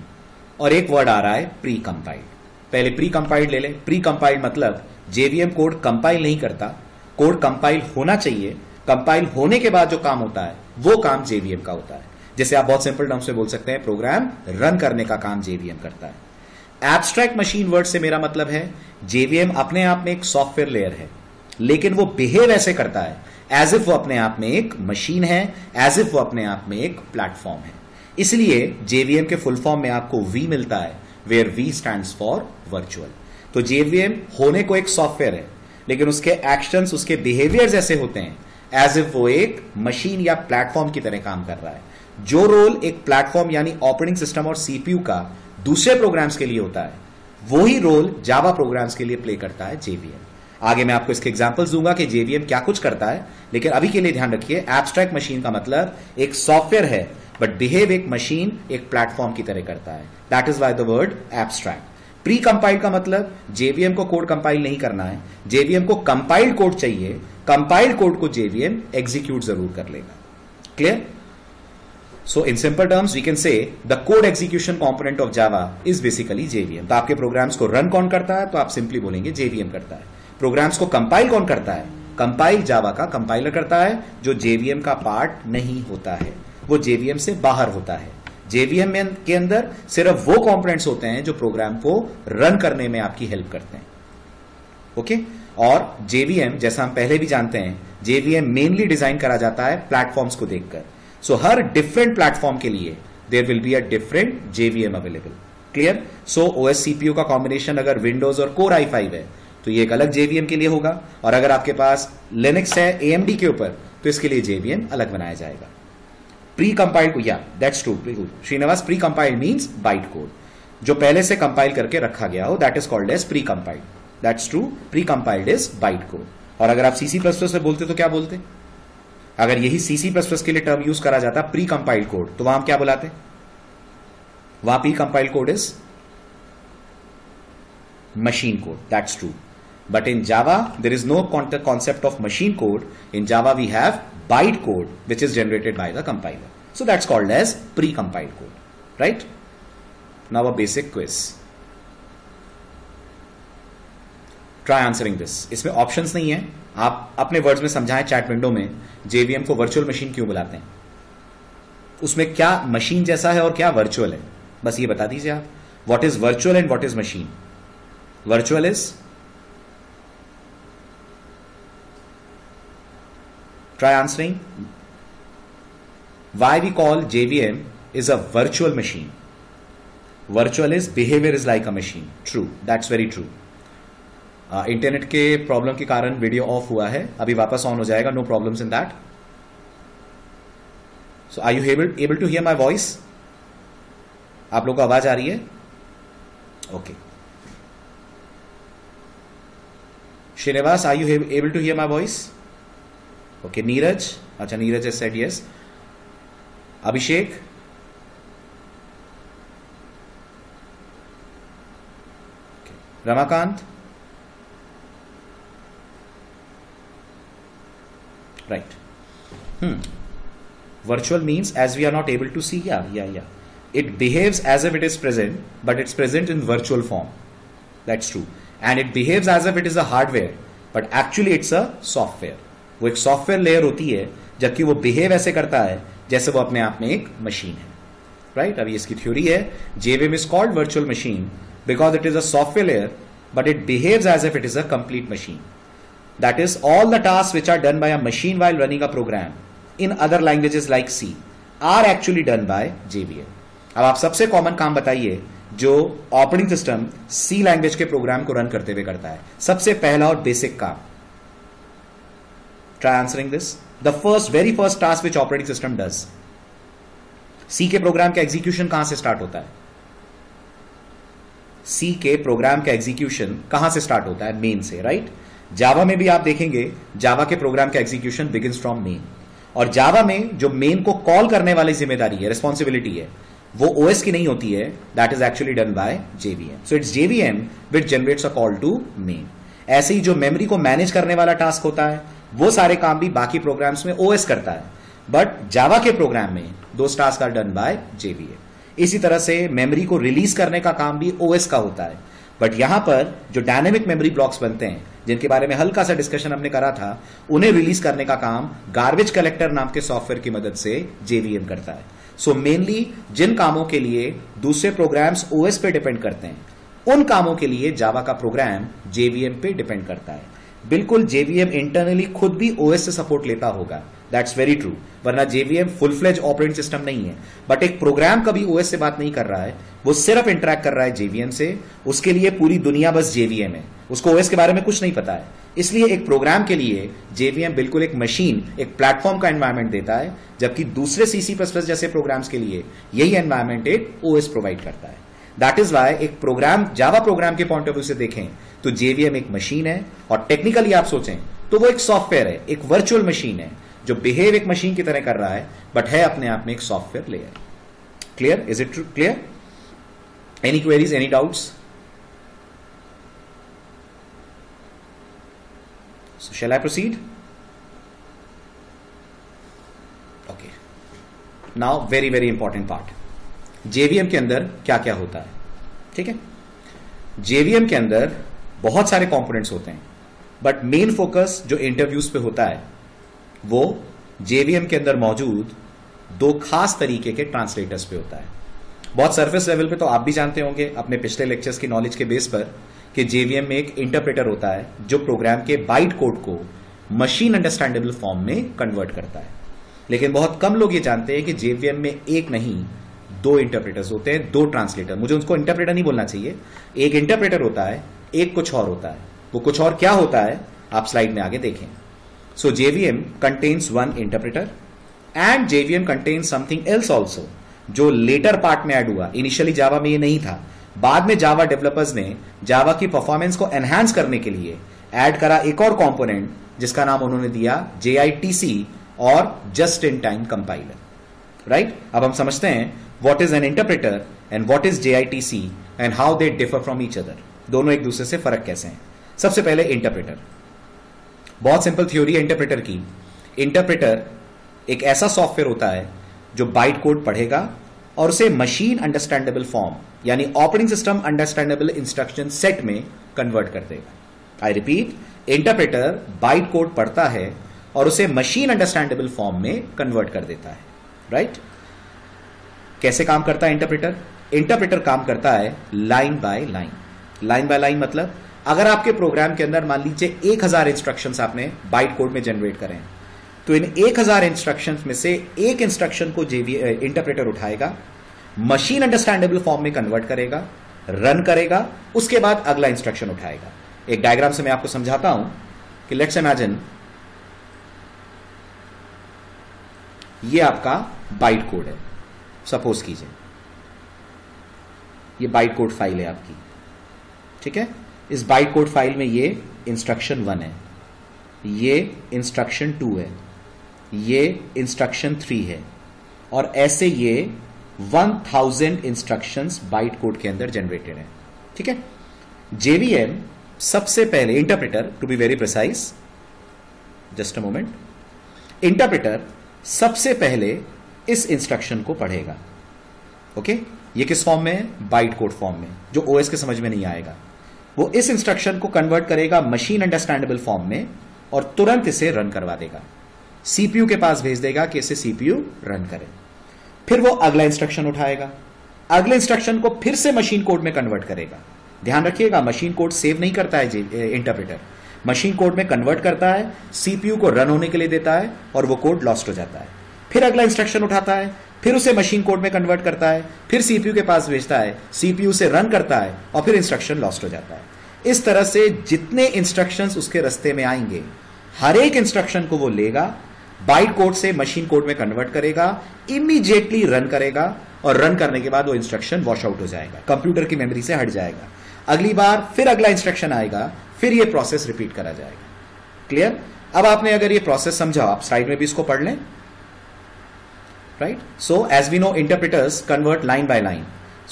और एक वर्ड आ रहा है प्री कंपाइल्ड. पहले प्री कंपाइल्ड ले लें. प्री कंपाइल्ड मतलब जेवीएम कोड कंपाइल नहीं करता, कोड कंपाइल होना चाहिए. कंपाइल होने के बाद जो काम होता है वो काम जेवीएम का होता है. जैसे आप बहुत सिंपल टर्म्स में बोल सकते हैं, प्रोग्राम रन करने का काम जेवीएम करता है. एब्स्ट्रैक्ट मशीन वर्ड से मेरा मतलब है जेवीएम अपने आप में एक सॉफ्टवेयर लेयर है, लेकिन वो बिहेव ऐसे करता है एज इफ वो अपने आप में एक मशीन है, एज इफ वो अपने आप में एक प्लेटफॉर्म है. इसलिए जेवीएम के फुल फॉर्म में आपको वी मिलता है, where V stands for virtual. तो जेवीएम होने को एक सॉफ्टवेयर है, लेकिन उसके एक्शंस, उसके बिहेवियर्स ऐसे होते हैं एज इफ वो एक मशीन या प्लेटफॉर्म की तरह काम कर रहा है. जो रोल एक प्लेटफॉर्म यानी ऑपरेटिंग सिस्टम और सीपीयू का दूसरे प्रोग्राम्स के लिए होता है, वही रोल जावा प्रोग्राम्स के लिए प्ले करता है जेवीएम. आगे मैं आपको इसके एग्जांपल्स दूंगा कि जेवीएम क्या कुछ करता है, लेकिन अभी के लिए ध्यान रखिए एब्स्ट्रैक्ट मशीन का मतलब एक सॉफ्टवेयर है, बट बिहेव एक मशीन, एक प्लेटफॉर्म की तरह करता है. That is why the word abstract. Pre compile का मतलब जेवीएम को कोड कंपाइल नहीं करना है, जेवीएम को कंपाइल्ड कोड चाहिए, कंपाइल्ड कोड को जेवीएम एग्जीक्यूट जरूर कर लेगा. Clear? So in simple terms, we can say the code execution component of Java is basically J V M. तो आपके प्रोग्राम्स को रन कौन करता है, तो आप सिंपली बोलेंगे J V M करता है. प्रोग्राम्स को कंपाइल कौन करता है? कंपाइल जावा का कंपाइलर करता है, जो J V M का पार्ट नहीं होता है, वो J V M से बाहर होता है. J V M के अंदर सिर्फ वो कॉम्पोनेंट्स होते हैं जो प्रोग्राम को रन करने में आपकी हेल्प करते हैं. Okay okay? और J V M, जैसा हम पहले भी जानते हैं, J V M mainly design करा जाता है प्लेटफॉर्म्स को देखकर. सो so, हर डिफरेंट प्लेटफॉर्म के लिए there will be a different JVM available. Clear? So OS CPU का कॉम्बिनेशन अगर विंडोज और कोर आई फाइव है तो ये एक अलग जेवीएम के लिए होगा, और अगर आपके पास लिनक्स है एएमडी के ऊपर तो इसके लिए जेवीएम अलग बनाया जाएगा. प्री कंपाइल्ड को या that's true Srinivas, pre compiled means byte code जो पहले से कंपाइल करके रखा गया हो, that is called as pre compiled. That's true, pre compiled is byte code. और अगर आप सीसी प्लस प्लस में बोलते तो क्या बोलते? अगर यही सीसी प्लस प्लस के लिए टर्म यूज करा जाता प्री कंपाइल्ड कोड, तो वहां क्या बुलाते? वहां pre compiled code is machine code. That's true, but in Java there is no concept of machine code. In Java we have byte code which is generated by the compiler, so that's called as pre compiled code. Right? Now a basic quiz, try answering this. इसमें options नहीं है, आप अपने words में समझाएं chat window में JVM को virtual machine क्यों बुलाते हैं, उसमें क्या मशीन जैसा है और क्या वर्चुअल है, बस ये बता दीजिए आप. What is virtual and what is machine? Virtual is, try answering, why we call JVM is a virtual machine. Virtual is behaviour is like a machine. True, that's very true. Internet uh, के problem के कारण video of हुआ है, अभी वापस on हो जाएगा, no problems in that. So are you able able to hear my voice? आप लोगों को आवाज आ रही है? Okay, Srinivas, are you able to hear my voice? Okay, Neeraj, अच्छा Neeraj has said yes. Abhishek, Ramakant? Right. Hmm. Virtual means as we are not able to see. Yeah, yeah, yeah. It behaves as if it is present, but it's present in virtual form. That's true. And it behaves as if it is a hardware, but actually it's a software. वो एक software layer होती है, जबकि वो behave ऐसे करता है, जैसे वो अपने आप में एक machine है, right? अभी इसकी theory है, J W M is called virtual machine because it is a software layer, but it behaves as if it is a complete machine. That is all the tasks which are done by a machine while running a program in other languages like C are actually done by J W M. अब आप सबसे common काम बताइए जो operating system C language के program को run करते हुए करता है. सबसे पहला और बेसिक काम. Try answering this. The first very first task which operating system does. C के प्रोग्राम का एग्जीक्यूशन कहां से स्टार्ट होता है? सी के प्रोग्राम का एग्जीक्यूशन कहां से स्टार्ट होता है? मेन से, राइट? right? जावा में भी आप देखेंगे जावा के प्रोग्राम का एग्जीक्यूशन बिगिंस फ्रॉम मेन. और जावा में जो मेन को कॉल करने वाली जिम्मेदारी है, रिस्पॉन्सिबिलिटी है, वो O S की नहीं होती है. That is actually done by J W M. So it's J W M which generates a call to main. ऐसे ही जो मेमोरी को मैनेज करने वाला टास्क होता है, वो सारे काम भी बाकी प्रोग्राम्स में O S करता है, बट जावा के प्रोग्राम में those task are done by J W M. इसी तरह से मेमोरी को रिलीज करने का काम भी O S का होता है, बट यहां पर जो डायनेमिक मेमोरी ब्लॉक्स बनते हैं, जिनके बारे में हल्का सा डिस्कशन हमने करा था, उन्हें रिलीज करने का काम गार्बेज कलेक्टर नाम के सॉफ्टवेयर की मदद से J W M करता है. सो मेनली जिन कामों के लिए दूसरे प्रोग्राम्स O S पे डिपेंड करते हैं, उन कामों के लिए जावा का प्रोग्राम J W M पे डिपेंड करता है. बिल्कुल J W M इंटरनली खुद भी O S से सपोर्ट लेता होगा. That's very true. वरना J W M full fledge operating system नहीं है, बट एक प्रोग्राम कभी O S से बात नहीं कर रहा है, वो सिर्फ इंटरेक्ट कर रहा है J W M से. उसके लिए पूरी दुनिया बस J W M है, उसको O S के बारे में कुछ नहीं पता है. इसलिए एक प्रोग्राम के लिए J W M बिल्कुल एक मशीन, एक प्लेटफॉर्म का एनवायरमेंट देता है, जबकि दूसरे C C plus plus जैसे प्रोग्राम्स के लिए यही एनवायरमेंट एक O S प्रोवाइड करता है. दैट इज वाई एक प्रोग्राम जावा प्रोग्राम के पॉइंट ऑफ व्यू से देखें तो J W M एक मशीन है, और टेक्निकली आप सोचें तो वो एक सॉफ्टवेयर है, एक वर्चुअल मशीन है जो बिहेव एक मशीन की तरह कर रहा है, बट है अपने आप में एक software layer. Clear? Is it clear? Any queries, any doubts? So shall I proceed? Okay. Now very very important part. J W M के अंदर क्या क्या होता है? ठीक है. J W M के अंदर बहुत सारे कंपोनेंट्स होते हैं, बट मेन फोकस जो इंटरव्यूज पे होता है वो J W M के अंदर मौजूद दो खास तरीके के ट्रांसलेटर्स पे होता है. बहुत सरफेस लेवल पे तो आप भी जानते होंगे अपने पिछले लेक्चर्स की नॉलेज के बेस पर कि J W M में एक इंटरप्रेटर होता है जो प्रोग्राम के बाइट कोड को मशीन अंडरस्टैंडेबल फॉर्म में कन्वर्ट करता है. लेकिन बहुत कम लोग ये जानते हैं कि J W M में एक नहीं दो इंटरप्रेटर्स होते हैं, दो ट्रांसलेटर. मुझे उनको इंटरप्रेटर नहीं बोलना चाहिए. एक इंटरप्रेटर होता है, एक कुछ और होता है. वो कुछ और क्या होता है आप स्लाइड में आगे देखें. So J W M contains one interpreter and J W M contains something else also जो लेटर पार्ट में ऐड हुआ. इनिशियली जावा में ये नहीं था, बाद में जावा डेवलपर्स ने जावा की परफॉर्मेंस को एनहांस करने के लिए ऐड करा एक और कंपोनेंट, जिसका नाम उन्होंने दिया J I T C और just in time compiler. Right? अब हम समझते हैं what is an interpreter and what is J I T C and how they differ from each other. दोनों एक दूसरे से फर्क कैसे हैं? सबसे पहले इंटरप्रेटर. बहुत सिंपल थ्योरी है इंटरप्रेटर की. इंटरप्रेटर एक ऐसा सॉफ्टवेयर होता है जो बाइट कोड पढ़ेगा और उसे मशीन अंडरस्टैंडेबल फॉर्म यानी operating system understandable instruction set में कन्वर्ट कर देगा. I repeat, interpreter byte code पढ़ता है और उसे मशीन अंडरस्टैंडेबल फॉर्म में कन्वर्ट कर देता है. Right right? कैसे काम करता है इंटरप्रेटर? इंटरप्रेटर काम करता है line by line. Line by line मतलब अगर आपके प्रोग्राम के अंदर मान लीजिए एक हजार इंस्ट्रक्शन आपने बाइट कोड में जनरेट करें, तो इन एक हजार इंस्ट्रक्शंस में से एक इंस्ट्रक्शन को J W M इंटरप्रेटर उठाएगा, मशीन अंडरस्टैंडेबल फॉर्म में कन्वर्ट करेगा, रन करेगा, उसके बाद अगला इंस्ट्रक्शन उठाएगा. एक डायग्राम से मैं आपको समझाता हूं कि लेट्स इमेजिन ये आपका बाइट कोड है. सपोज कीजिए ये बाइट कोड फाइल है आपकी. ठीक है? इस बाइट कोड फाइल में ये इंस्ट्रक्शन वन है, ये इंस्ट्रक्शन टू है, ये इंस्ट्रक्शन थ्री है, और ऐसे ये one thousand instructions byte code के अंदर जनरेटेड है. ठीक है? J V M सबसे पहले interpreter, to be very precise, just a moment, interpreter सबसे पहले इस इंस्ट्रक्शन को पढ़ेगा. Okay okay? ये किस फॉर्म में है? बाइट कोड फॉर्म में, जो O S के समझ में नहीं आएगा. वो इस इंस्ट्रक्शन को कन्वर्ट करेगा मशीन अंडरस्टैंडेबल फॉर्म में और तुरंत इसे रन करवा देगा, सीपीयू के पास भेज देगा कि इसे सीपीयू रन करे. फिर वो अगला इंस्ट्रक्शन उठाएगा, अगले इंस्ट्रक्शन को फिर से मशीन कोड में कन्वर्ट करेगा. ध्यान रखिएगा, मशीन कोड सेव नहीं करता है इंटरप्रेटर, मशीन कोड में कन्वर्ट करता है, सीपीयू को रन होने के लिए देता है और वो कोड लॉस्ट हो जाता है. फिर अगला इंस्ट्रक्शन उठाता है, फिर उसे मशीन कोड में कन्वर्ट करता है, फिर सीपीयू के पास भेजता है, सीपीयू से रन करता है और फिर इंस्ट्रक्शन लॉस्ट हो जाता है. इस तरह से जितने इंस्ट्रक्शंस उसके रास्ते में आएंगे, हर एक इंस्ट्रक्शन को वो लेगा, बाइट कोड से मशीन कोड में कन्वर्ट करेगा, इमीडिएटली रन करेगा और रन करने के बाद वो इंस्ट्रक्शन वॉश आउट हो जाएगा, कंप्यूटर की मेमोरी से हट जाएगा. अगली बार फिर अगला इंस्ट्रक्शन आएगा, फिर ये प्रोसेस रिपीट करा जाएगा. क्लियर? अब आपने अगर ये प्रोसेस समझा, आप स्लाइड में भी इसको पढ़ लें. Right? So as we know, interpreters convert line by line.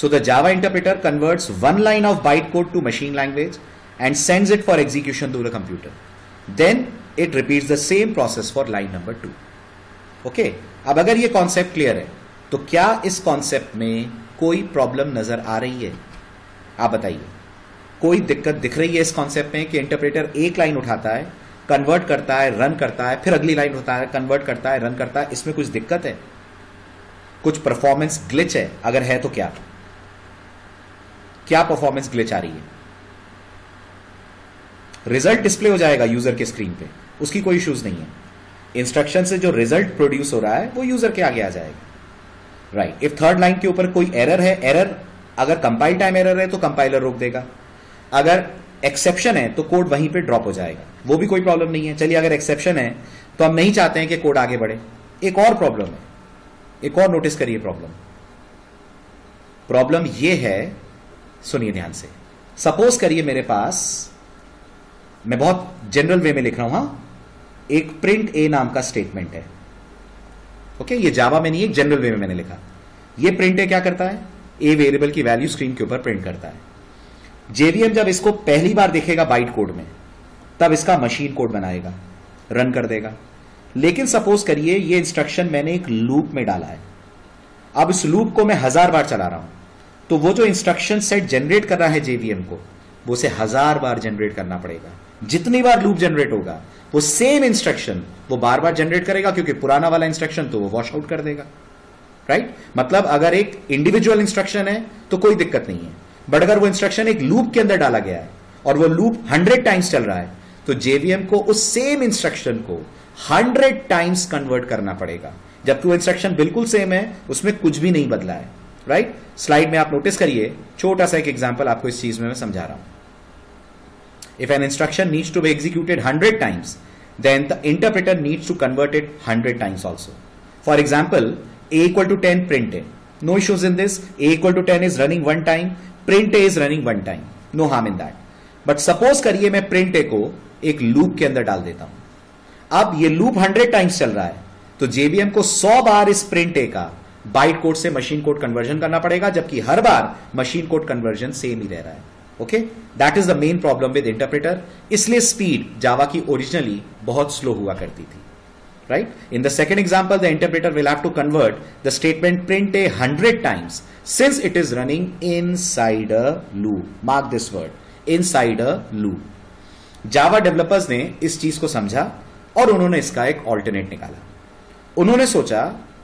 So the Java interpreter converts one line of bytecode to machine language and sends it for execution to the computer. Then it repeats the same process for line number two. Okay? अब अगर ये concept clear है, तो क्या इस concept में कोई problem नजर आ रही है? आप बताइए, कोई दिक्कत दिख रही है इस concept में कि interpreter एक line उठाता है, convert करता है, run करता है, फिर अगली line उठाता है, convert करता है, run करता है, इसमें कुछ दिक्कत है? कुछ परफॉर्मेंस ग्लिच है? अगर है तो क्या क्या परफॉर्मेंस ग्लिच आ रही है? रिजल्ट डिस्प्ले हो जाएगा यूजर के स्क्रीन पे, उसकी कोई इश्यूज नहीं है. इंस्ट्रक्शन से जो रिजल्ट प्रोड्यूस हो रहा है वो यूजर के आगे आ जाएगा. राइट? इफ थर्ड लाइन के ऊपर कोई एरर है, एरर अगर कंपाइल टाइम एरर है तो कंपाइलर रोक देगा, अगर एक्सेप्शन है तो कोड वहीं पे ड्रॉप हो जाएगा, वो भी कोई प्रॉब्लम नहीं है. चलिए, अगर एक्सेप्शन है तो हम नहीं चाहते हैं कि कोड आगे बढ़े. एक और प्रॉब्लम है, एक और नोटिस करिए प्रॉब्लम. प्रॉब्लम ये है, सुनिए ध्यान से. सपोज करिए मेरे पास, मैं बहुत जनरल वे में लिख रहा हूं, हा? एक प्रिंट ए नाम का स्टेटमेंट है. ओके? ये जावा में नहीं है, जनरल वे में मैंने लिखा. ये प्रिंट ए क्या करता है? ए वेरिएबल की वैल्यू स्क्रीन के ऊपर प्रिंट करता है. जेवीएम जब इसको पहली बार देखेगा बाइट कोड में, तब इसका मशीन कोड बनाएगा, रन कर देगा. लेकिन सपोज करिए ये इंस्ट्रक्शन मैंने एक लूप में डाला है. अब इस लूप को मैं हजार बार चला रहा हूं, तो वो जो इंस्ट्रक्शन सेट जनरेट कर रहा है जेवीएम को, वो उसे हजार बार जनरेट करना पड़ेगा. जितनी बार लूप जनरेट होगा, वो सेम इंस्ट्रक्शन वो बार बार जनरेट करेगा, क्योंकि पुराना वाला इंस्ट्रक्शन तो वो वॉश आउट कर देगा. राइट? मतलब अगर एक इंडिविजुअल इंस्ट्रक्शन है तो कोई दिक्कत नहीं है, बट अगर वो इंस्ट्रक्शन एक लूप के अंदर डाला गया है और वो लूप हंड्रेड टाइम्स चल रहा है, तो जेवीएम को उस सेम इंस्ट्रक्शन को हंड्रेड टाइम्स कन्वर्ट करना पड़ेगा, जबकि वो इंस्ट्रक्शन बिल्कुल सेम है, उसमें कुछ भी नहीं बदला है. Right right? स्लाइड में आप नोटिस करिए, छोटा सा एक एग्जांपल आपको इस चीज में मैं समझा रहा हूं. If an instruction needs to be executed hundred times, then the interpreter needs to convert it hundred times also. For example, a equal to ten print है, no issues in this. A equal to ten is running one time, print A is running one time, no harm in that. But suppose करिए मैं print ए को एक loop के अंदर डाल देता हूं. अब ये लूप हंड्रेड टाइम्स चल रहा है, तो जेवीएम को सौ बार इस प्रिंट ए का बाइट कोड से मशीन कोड कन्वर्जन करना पड़ेगा, जबकि हर बार मशीन कोड कन्वर्जन सेम ही रह रहा है. Okay? That is the main problem with interpreter. इसलिए स्पीड जावा की ओरिजिनली बहुत स्लो हुआ करती थी. Right? In the second example, the interpreter will have to convert the statement print a hundred times since it is running inside a loop. Mark this word, inside a loop. Java developers ने इस चीज को समझा और उन्होंने इसका एक alternate निकाला. उन्होंने सोचा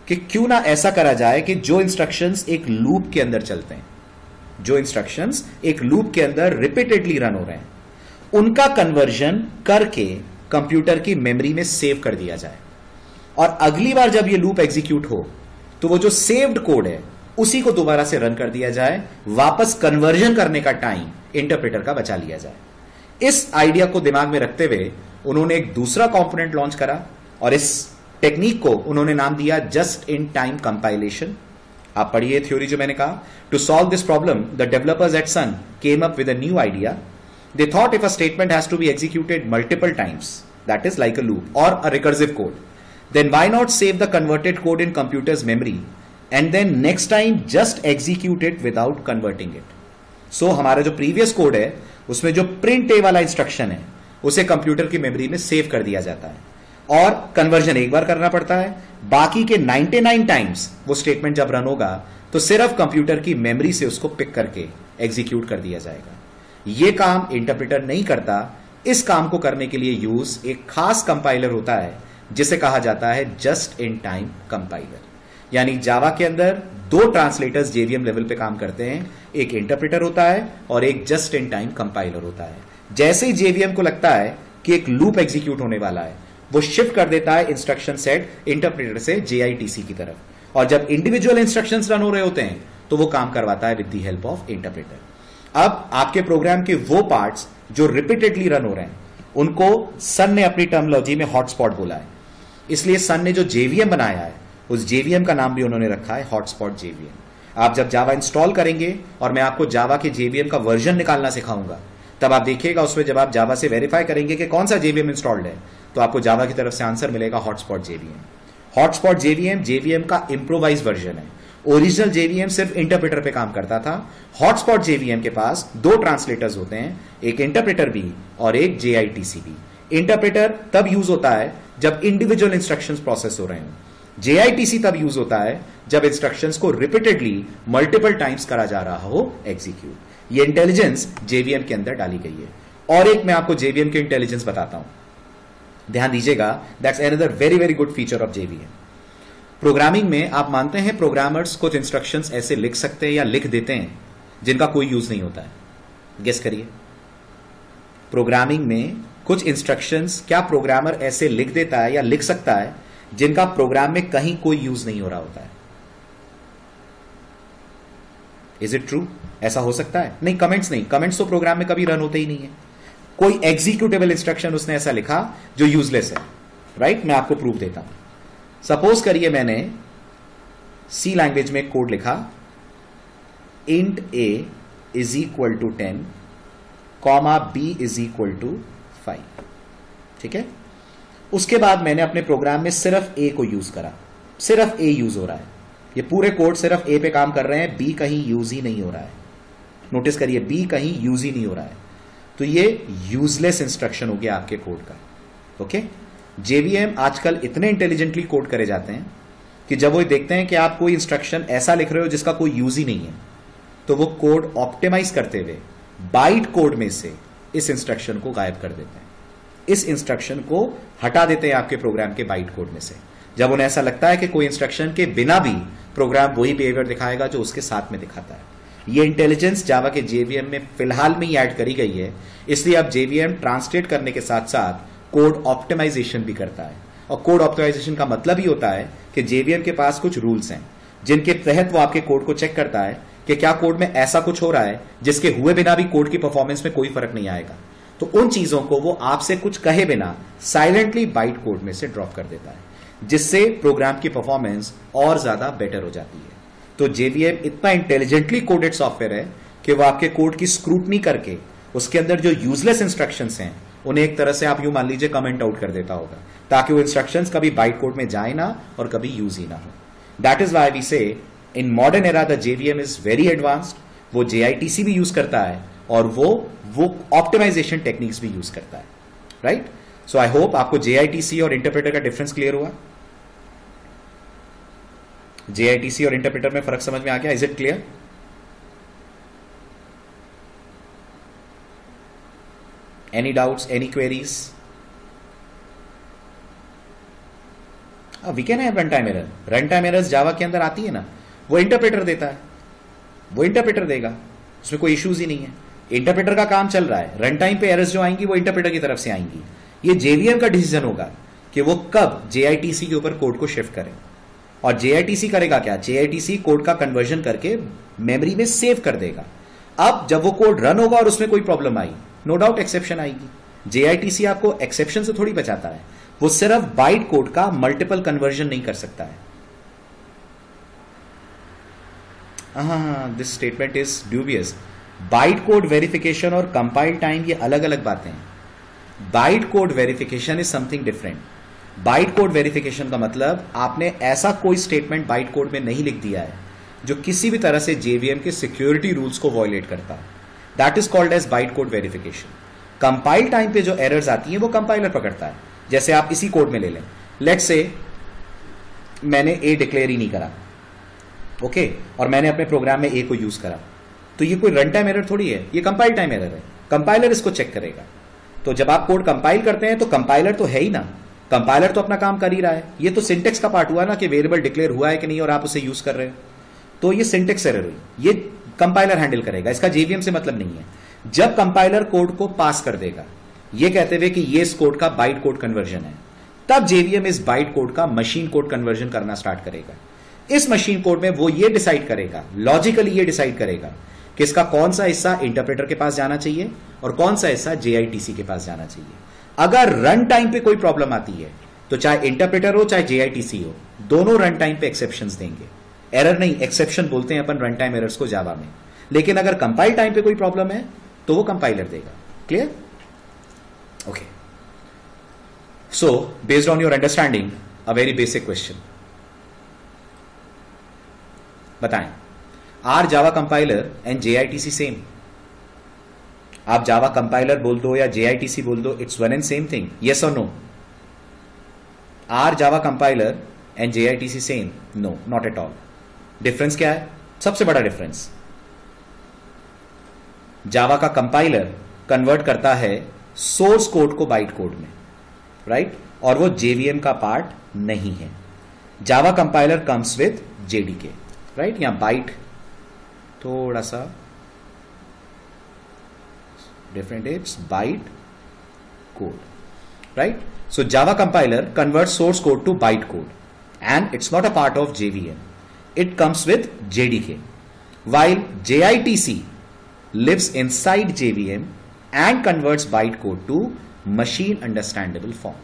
कि क्यों ना ऐसा करा जाए कि जो इंस्ट्रक्शंस एक लूप के अंदर चलते हैं, जो इंस्ट्रक्शंस एक लूप के अंदर रिपीटेडली रन हो रहे हैं, उनका कन्वर्जन करके कंप्यूटर की मेमोरी में सेव कर दिया जाए, और अगली बार जब ये लूप एग्जीक्यूट हो तो वो जो सेव्ड कोड है उसी को दोबारा से रन कर दिया जाए, वापस कन्वर्जन करने का टाइम इंटरप्रेटर का बचा लिया जाए. इस आइडिया को दिमाग में रखते हुए उन्होंने एक दूसरा कंपोनेंट लॉन्च करा, और इस टेक्निक को उन्होंने नाम दिया जस्ट इन टाइम कंपाइलेशन. आप पढ़िए थ्योरी जो मैंने कहा. To solve this problem, the developers at Sun came up with a new idea. They thought if a statement has to be executed multiple times, that is like a loop और a recursive code, then why not save the converted code in computers memory and then next time just execute it without converting it. So हमारा जो previous code है उसमें जो print ए वाला instruction है उसे computer की मेमोरी में सेव कर दिया जाता है और कन्वर्जन एक बार करना पड़ता है। बाकी के निन्यानवे टाइम्स वो स्टेटमेंट जब रन होगा तो सिर्फ कंप्यूटर की मेमोरी से उसको पिक करके एग्जीक्यूट कर दिया जाएगा। ये काम इंटरप्रेटर नहीं करता। इस काम को करने के लिए यूज एक खास कंपाइलर होता है जिसे कहा जाता है जस्ट इन टाइम कंपाइलर। यानी जावा के अंदर दो ट्रांसलेटर्स जेवीएम लेवल पे काम करते हैं, एक इंटरप्रेटर होता है और एक जस्ट इन टाइम कंपाइलर होता है। जैसे ही जेवीएम को लगता है कि एक लूप एग्जीक्यूट होने वाला है वो शिफ्ट कर देता है इंस्ट्रक्शन सेट इंटरप्रेटर से जेआईटीसी की तरफ, और जब इंडिविजुअल इंस्ट्रक्शन रन हो रहे होते हैं तो वो काम करवाता है with the help of interpreter. अब आपके प्रोग्राम के वो पार्ट्स जो रिपीटेडली रन हो रहे हैं उनको सन ने अपनी टर्मिनोलॉजी में हॉटस्पॉट बोला है। इसलिए सन ने जो जेवीएम बनाया है उस जेवीएम का नाम भी उन्होंने रखा है हॉटस्पॉट जेवीएम। आप जब जावा इंस्टॉल करेंगे और मैं आपको जावा के जेवीएम का वर्जन निकालना सिखाऊंगा, तब आप देखिएगा उसमें जब आप जावा से वेरीफाई करेंगे कि कौन सा जेवीएम इंस्टॉल्ड है तो आपको जावा की तरफ से आंसर मिलेगा hotspot JVM. Hotspot JVM JVM का इंप्रोवाइज वर्जन है। ओरिजिनल जेवीएम सिर्फ इंटरप्रेटर पे काम करता था। हॉटस्पॉट जेवीएम के पास दो ट्रांसलेटर्स होते हैं, एक इंटरप्रेटर भी और एक जेआईटीसी भी। इंटरप्रेटर तब यूज होता है जब इंडिविजुअल इंस्ट्रक्शंस प्रोसेस हो रहे हो, जेआईटीसी तब यूज होता है जब इंस्ट्रक्शंस को रिपीटेडली मल्टीपल टाइम्स करा जा रहा हो एग्जीक्यूट। ये इंटेलिजेंस जेवीएम के अंदर डाली गई है। और एक मैं आपको जेवीएम के इंटेलिजेंस बताता हूं, ध्यान दीजिएगा। That's another very very good feature of JVM. Programming में आप मानते हैं प्रोग्रामर्स कुछ इंस्ट्रक्शंस ऐसे लिख सकते हैं या लिख देते हैं जिनका कोई यूज नहीं होता है। गेस करिए, प्रोग्रामिंग में कुछ इंस्ट्रक्शंस क्या प्रोग्रामर ऐसे लिख देता है या लिख सकता है जिनका प्रोग्राम में कहीं कोई यूज नहीं हो रहा होता है? Is it true? ऐसा हो सकता है? नहीं, कमेंट्स नहीं। कमेंट्स तो प्रोग्राम में कभी रन होते ही नहीं है। कोई एग्जीक्यूटेबल इंस्ट्रक्शन उसने ऐसा लिखा जो यूजलेस है, राइट right? मैं आपको प्रूफ देता हूं। सपोज करिए मैंने सी लैंग्वेज में कोड लिखा, int A is equal to ten comma B is equal to five, ठीक है। उसके बाद मैंने अपने प्रोग्राम में सिर्फ ए को यूज करा, सिर्फ ए यूज हो रहा है। ये पूरे कोड सिर्फ ए पे काम कर रहे हैं, बी कहीं यूज ही नहीं हो रहा है। नोटिस करिए, बी कहीं यूज ही नहीं हो रहा है। तो ये यूजलेस इंस्ट्रक्शन हो गया आपके कोड का। Okay okay? जेवीएम आजकल इतने इंटेलिजेंटली कोड करे जाते हैं कि जब वो देखते हैं कि आप कोई इंस्ट्रक्शन ऐसा लिख रहे हो जिसका कोई यूज ही नहीं है तो वो कोड ऑप्टिमाइज करते हुए बाइट कोड में से इस इंस्ट्रक्शन को गायब कर देते हैं, इस इंस्ट्रक्शन को हटा देते हैं आपके प्रोग्राम के बाइट कोड में से। जब उन्हें ऐसा लगता है कि कोई इंस्ट्रक्शन के बिना भी प्रोग्राम वही बिहेवियर दिखाएगा जो उसके साथ में दिखाता है, ये इंटेलिजेंस जावा के जेवीएम में फिलहाल में ही ऐड करी गई है। इसलिए आप जेवीएम ट्रांसलेट करने के साथ साथ कोड ऑप्टिमाइजेशन भी करता है। और कोड ऑप्टिमाइजेशन का मतलब ही होता है कि जेवीएम के पास कुछ रूल्स हैं जिनके तहत वो आपके कोड को चेक करता है कि क्या कोड में ऐसा कुछ हो रहा है जिसके हुए बिना भी कोड की परफॉर्मेंस में कोई फर्क नहीं आएगा। तो उन चीजों को वो आपसे कुछ कहे बिना साइलेंटली बाइट कोड में से ड्रॉप कर देता है, जिससे प्रोग्राम की परफॉर्मेंस और ज्यादा बेटर हो जाती है। तो जेवीएम इतना इंटेलिजेंटली कोडेड सॉफ्टवेयर है कि वो आपके कोड की स्क्रूटनी करके उसके अंदर जो यूजलेस इंस्ट्रक्शंस हैं उन्हें एक तरह से आप यूं मान लीजिए कमेंट आउट कर देता होगा, ताकि वो इंस्ट्रक्शंस कभी बाइट कोड में जाए ना और कभी यूज ही ना हो। That is why we say in modern era the JVM is very advanced. वो जेआईटीसी भी यूज करता है और वो वो ऑप्टिमाइजेशन टेक्निक्स भी यूज करता है, राइट। सो आई होप आपको जेआईटीसी और इंटरप्रेटर का डिफरेंस क्लियर हुआ। जेआईटीसी और इंटरप्रेटर में फर्क समझ में आ गया? Is it clear? Any doubts? Any queries? Uh, we can have runtime error. Runtime errors Java के अंदर आती है ना, वो इंटरप्रेटर देता है, वो इंटरप्रेटर देगा, उसमें कोई इश्यूज ही नहीं है। इंटरप्रेटर का काम चल रहा है, रन टाइम पे एरर्स जो आएंगी वो इंटरप्रेटर की तरफ से आएंगी। ये जेवीएम का डिसीजन होगा कि वो कब जेआईटीसी के ऊपर कोड को शिफ्ट करें। और जेआईटीसी करेगा क्या? जेआईटीसी कोड का कन्वर्जन करके मेमोरी में सेव कर देगा। अब जब वो कोड रन होगा और उसमें कोई प्रॉब्लम आई, नो डाउट एक्सेप्शन आएगी। जेआईटीसी आपको एक्सेप्शन से थोड़ी बचाता है, वो सिर्फ बाइट कोड का मल्टीपल कन्वर्जन नहीं कर सकता है। This statement is dubious. Byte code verification और कंपाइल टाइम ये अलग अलग बातें हैं। Byte code verification is something different. Byte code verification का मतलब आपने ऐसा कोई स्टेटमेंट बाइट कोड में नहीं लिख दिया है जो किसी भी तरह से जेवीएम के सिक्योरिटी रूल्स को वॉयलेट करता है। That is called as byte code verification. Compile time पे जो एरर्स आती हैं वो कंपाइलर पकड़ता है. जैसे आप इसी कोड में ले लें, लेट्स से मैंने ए डिक्लेयर ही नहीं करा, ओके okay? और मैंने अपने प्रोग्राम में ए को यूज करा, तो ये कोई रन टाइम एरर थोड़ी है, ये कंपाइल टाइम एरर है. कंपाइलर इसको चेक करेगा. तो जब आप कोड कंपाइल करते हैं तो कंपाइलर तो है ही ना, कंपाइलर तो अपना काम कर ही रहा है. ये तो सिंटेक्स का पार्ट हुआ ना कि वेरिएबल डिक्लेयर हुआ है कि नहीं और आप उसे यूज कर रहे हो, तो ये सिंटेक्स एरर हुई, ये कंपाइलर हैंडल करेगा. इसका जेवीएम से मतलब नहीं है. जब कंपाइलर कोड को पास कर देगा ये कहते हुए कि ये इस कोड का बाइट कोड कन्वर्जन है, तब जेवीएम इस बाइट कोड का मशीन कोड कन्वर्जन करना स्टार्ट करेगा. इस मशीन कोड में वो ये डिसाइड करेगा, लॉजिकली ये डिसाइड करेगा कि इसका कौन सा हिस्सा इंटरप्रेटर के पास जाना चाहिए और कौन सा हिस्सा जेआईटीसी के पास जाना चाहिए. अगर रन टाइम पे कोई प्रॉब्लम आती है तो चाहे इंटरप्रेटर हो चाहे जेआईटीसी हो, दोनों रन टाइम पे एक्सेप्शंस देंगे. एरर नहीं, एक्सेप्शन बोलते हैं अपन रन टाइम एरर्स को जावा में. लेकिन अगर कंपाइल टाइम पे कोई प्रॉब्लम है तो वो कंपाइलर देगा. Clear? Okay, so based on your understanding a very basic question, बताएं are Java compiler and JITC same? आप जावा कंपाइलर बोल दो या जेआईटीसी बोल दो, it's one and same thing. Yes और no? Are Java compiler and JITC same? No, not at all. Difference क्या है? सबसे बड़ा डिफरेंस, जावा का कंपाइलर कन्वर्ट करता है सोर्स कोड को बाइट कोड में, राइट right? और वो जेवीएम का पार्ट नहीं है. Java compiler comes with JDK, right. यहां बाइट थोड़ा सा different, it's byte code, right. So Java compiler convert source code to byte code and it's not a part of JVM, it comes with JDK. While JITC lives inside JVM and converts byte code to machine understandable form.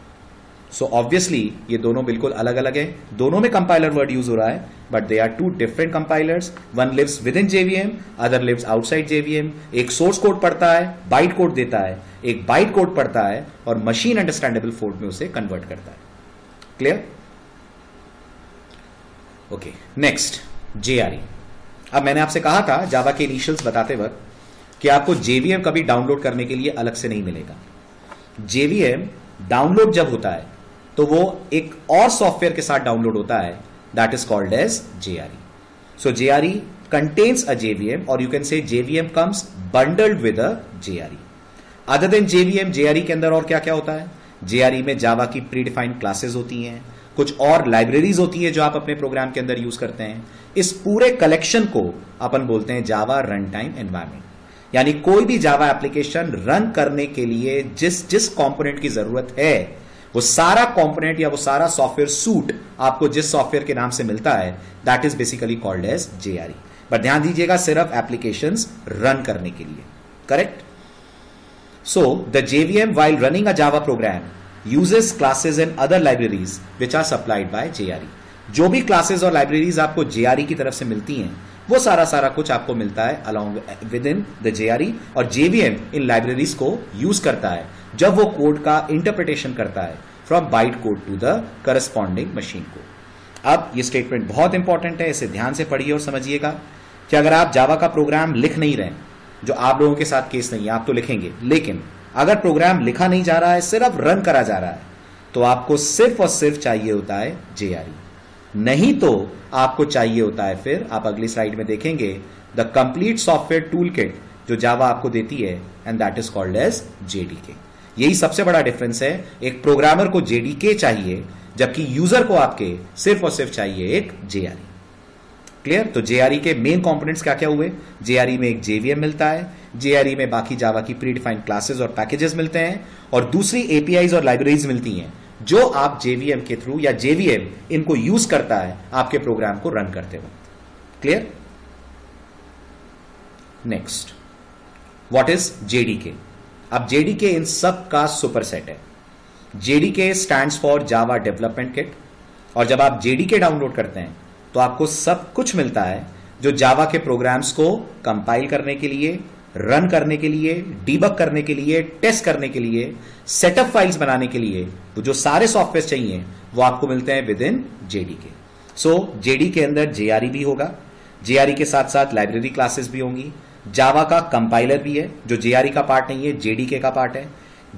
So obviously ये दोनों बिल्कुल अलग अलग हैं. दोनों में compiler word use हो रहा है, but they are two different compilers. One lives within JVM, other lives outside JVM. एक सोर्स कोड पढ़ता है, बाइट कोड देता है, एक बाइट कोड पढ़ता है और मशीन अंडरस्टैंडेबल फॉर्म में उसे कन्वर्ट करता है. क्लियर? Okay, next JRE. अब मैंने आपसे कहा था जावा के इनिशियल्स बताते वक्त कि आपको जेवीएम कभी डाउनलोड करने के लिए अलग से नहीं मिलेगा. जेवीएम डाउनलोड जब होता है तो वो एक और सॉफ्टवेयर के साथ डाउनलोड होता है, that is called as JRE. So JRE contains a JVM और you can say JVM comes bundled with a JRE. Other than JVM, JRE के अंदर और क्या क्या होता है? जेआरई में जावा की प्रीडिफाइंड क्लासेस होती हैं, कुछ और लाइब्रेरीज होती है जो आप अपने प्रोग्राम के अंदर यूज करते हैं. इस पूरे कलेक्शन को अपन बोलते हैं जावा रन टाइम एनवायरमेंट. यानी कोई भी जावा एप्लीकेशन रन करने के लिए जिस जिस कॉम्पोनेंट की जरूरत है वो सारा कॉम्पोनेंट या वो सारा सॉफ्टवेयर सूट आपको जिस सॉफ्टवेयर के नाम से मिलता है, that is basically called as JRE. पर ध्यान दीजिएगा सिर्फ एप्लीकेशंस रन करने के लिए. Correct? So the JVM while running a Java program uses classes and other libraries which are supplied by JRE. जो भी क्लासेस और लाइब्रेरीज आपको जेआरई की तरफ से मिलती हैं वो सारा सारा कुछ आपको मिलता है along with in the JRE. और जेवीएम इन लाइब्रेरीज को यूज करता है जब वो कोड का इंटरप्रिटेशन करता है from byte code to the corresponding machine code. अब ये स्टेटमेंट बहुत इंपॉर्टेंट है, इसे ध्यान से पढ़िए और समझिएगा कि अगर आप जावा का प्रोग्राम लिख नहीं रहे, जो आप लोगों के साथ केस नहीं है, आप तो लिखेंगे, लेकिन अगर प्रोग्राम लिखा नहीं जा रहा है सिर्फ रन करा जा रहा है, तो आपको सिर्फ और सिर्फ चाहिए होता है जेआरई. नहीं तो आपको चाहिए होता है, फिर आप अगली स्लाइड में देखेंगे, the complete software tool kit जो जावा आपको देती है, and that is called as JDK. यही सबसे बड़ा डिफरेंस है. एक प्रोग्रामर को जेडीके चाहिए जबकि यूजर को आपके सिर्फ और सिर्फ चाहिए एक जेआरई. क्लियर? तो जेआरई के मेन कंपोनेंट्स क्या क्या हुए? जेआरई में एक जेवीएम मिलता है, जेआरई में बाकी जावा की प्रीडिफाइंड क्लासेस और पैकेजेस मिलते हैं और दूसरी एपीआईज और लाइब्रेरीज मिलती हैं जो आप जेवीएम के थ्रू या जेवीएम इनको यूज करता है आपके प्रोग्राम को रन करते वक्त. Clear? Next, what is JDK? अब जेडीके इन सब का सुपरसेट है. JDK stands for Java development kit. और जब आप जेडीके डाउनलोड करते हैं तो आपको सब कुछ मिलता है जो जावा के प्रोग्राम्स को कंपाइल करने के लिए, रन करने के लिए, डीबग करने के लिए, टेस्ट करने के लिए, सेटअप फाइल्स बनाने के लिए, तो जो सारे सॉफ्टवेयर चाहिए वो आपको मिलते हैं विद इन जेडीके. सो जेडीके के अंदर जेआरई भी होगा, जेआरई के साथ साथ लाइब्रेरी क्लासेस भी होंगी। जावा का कंपाइलर भी है जो जेआरई का पार्ट नहीं है, जेडीके का पार्ट है।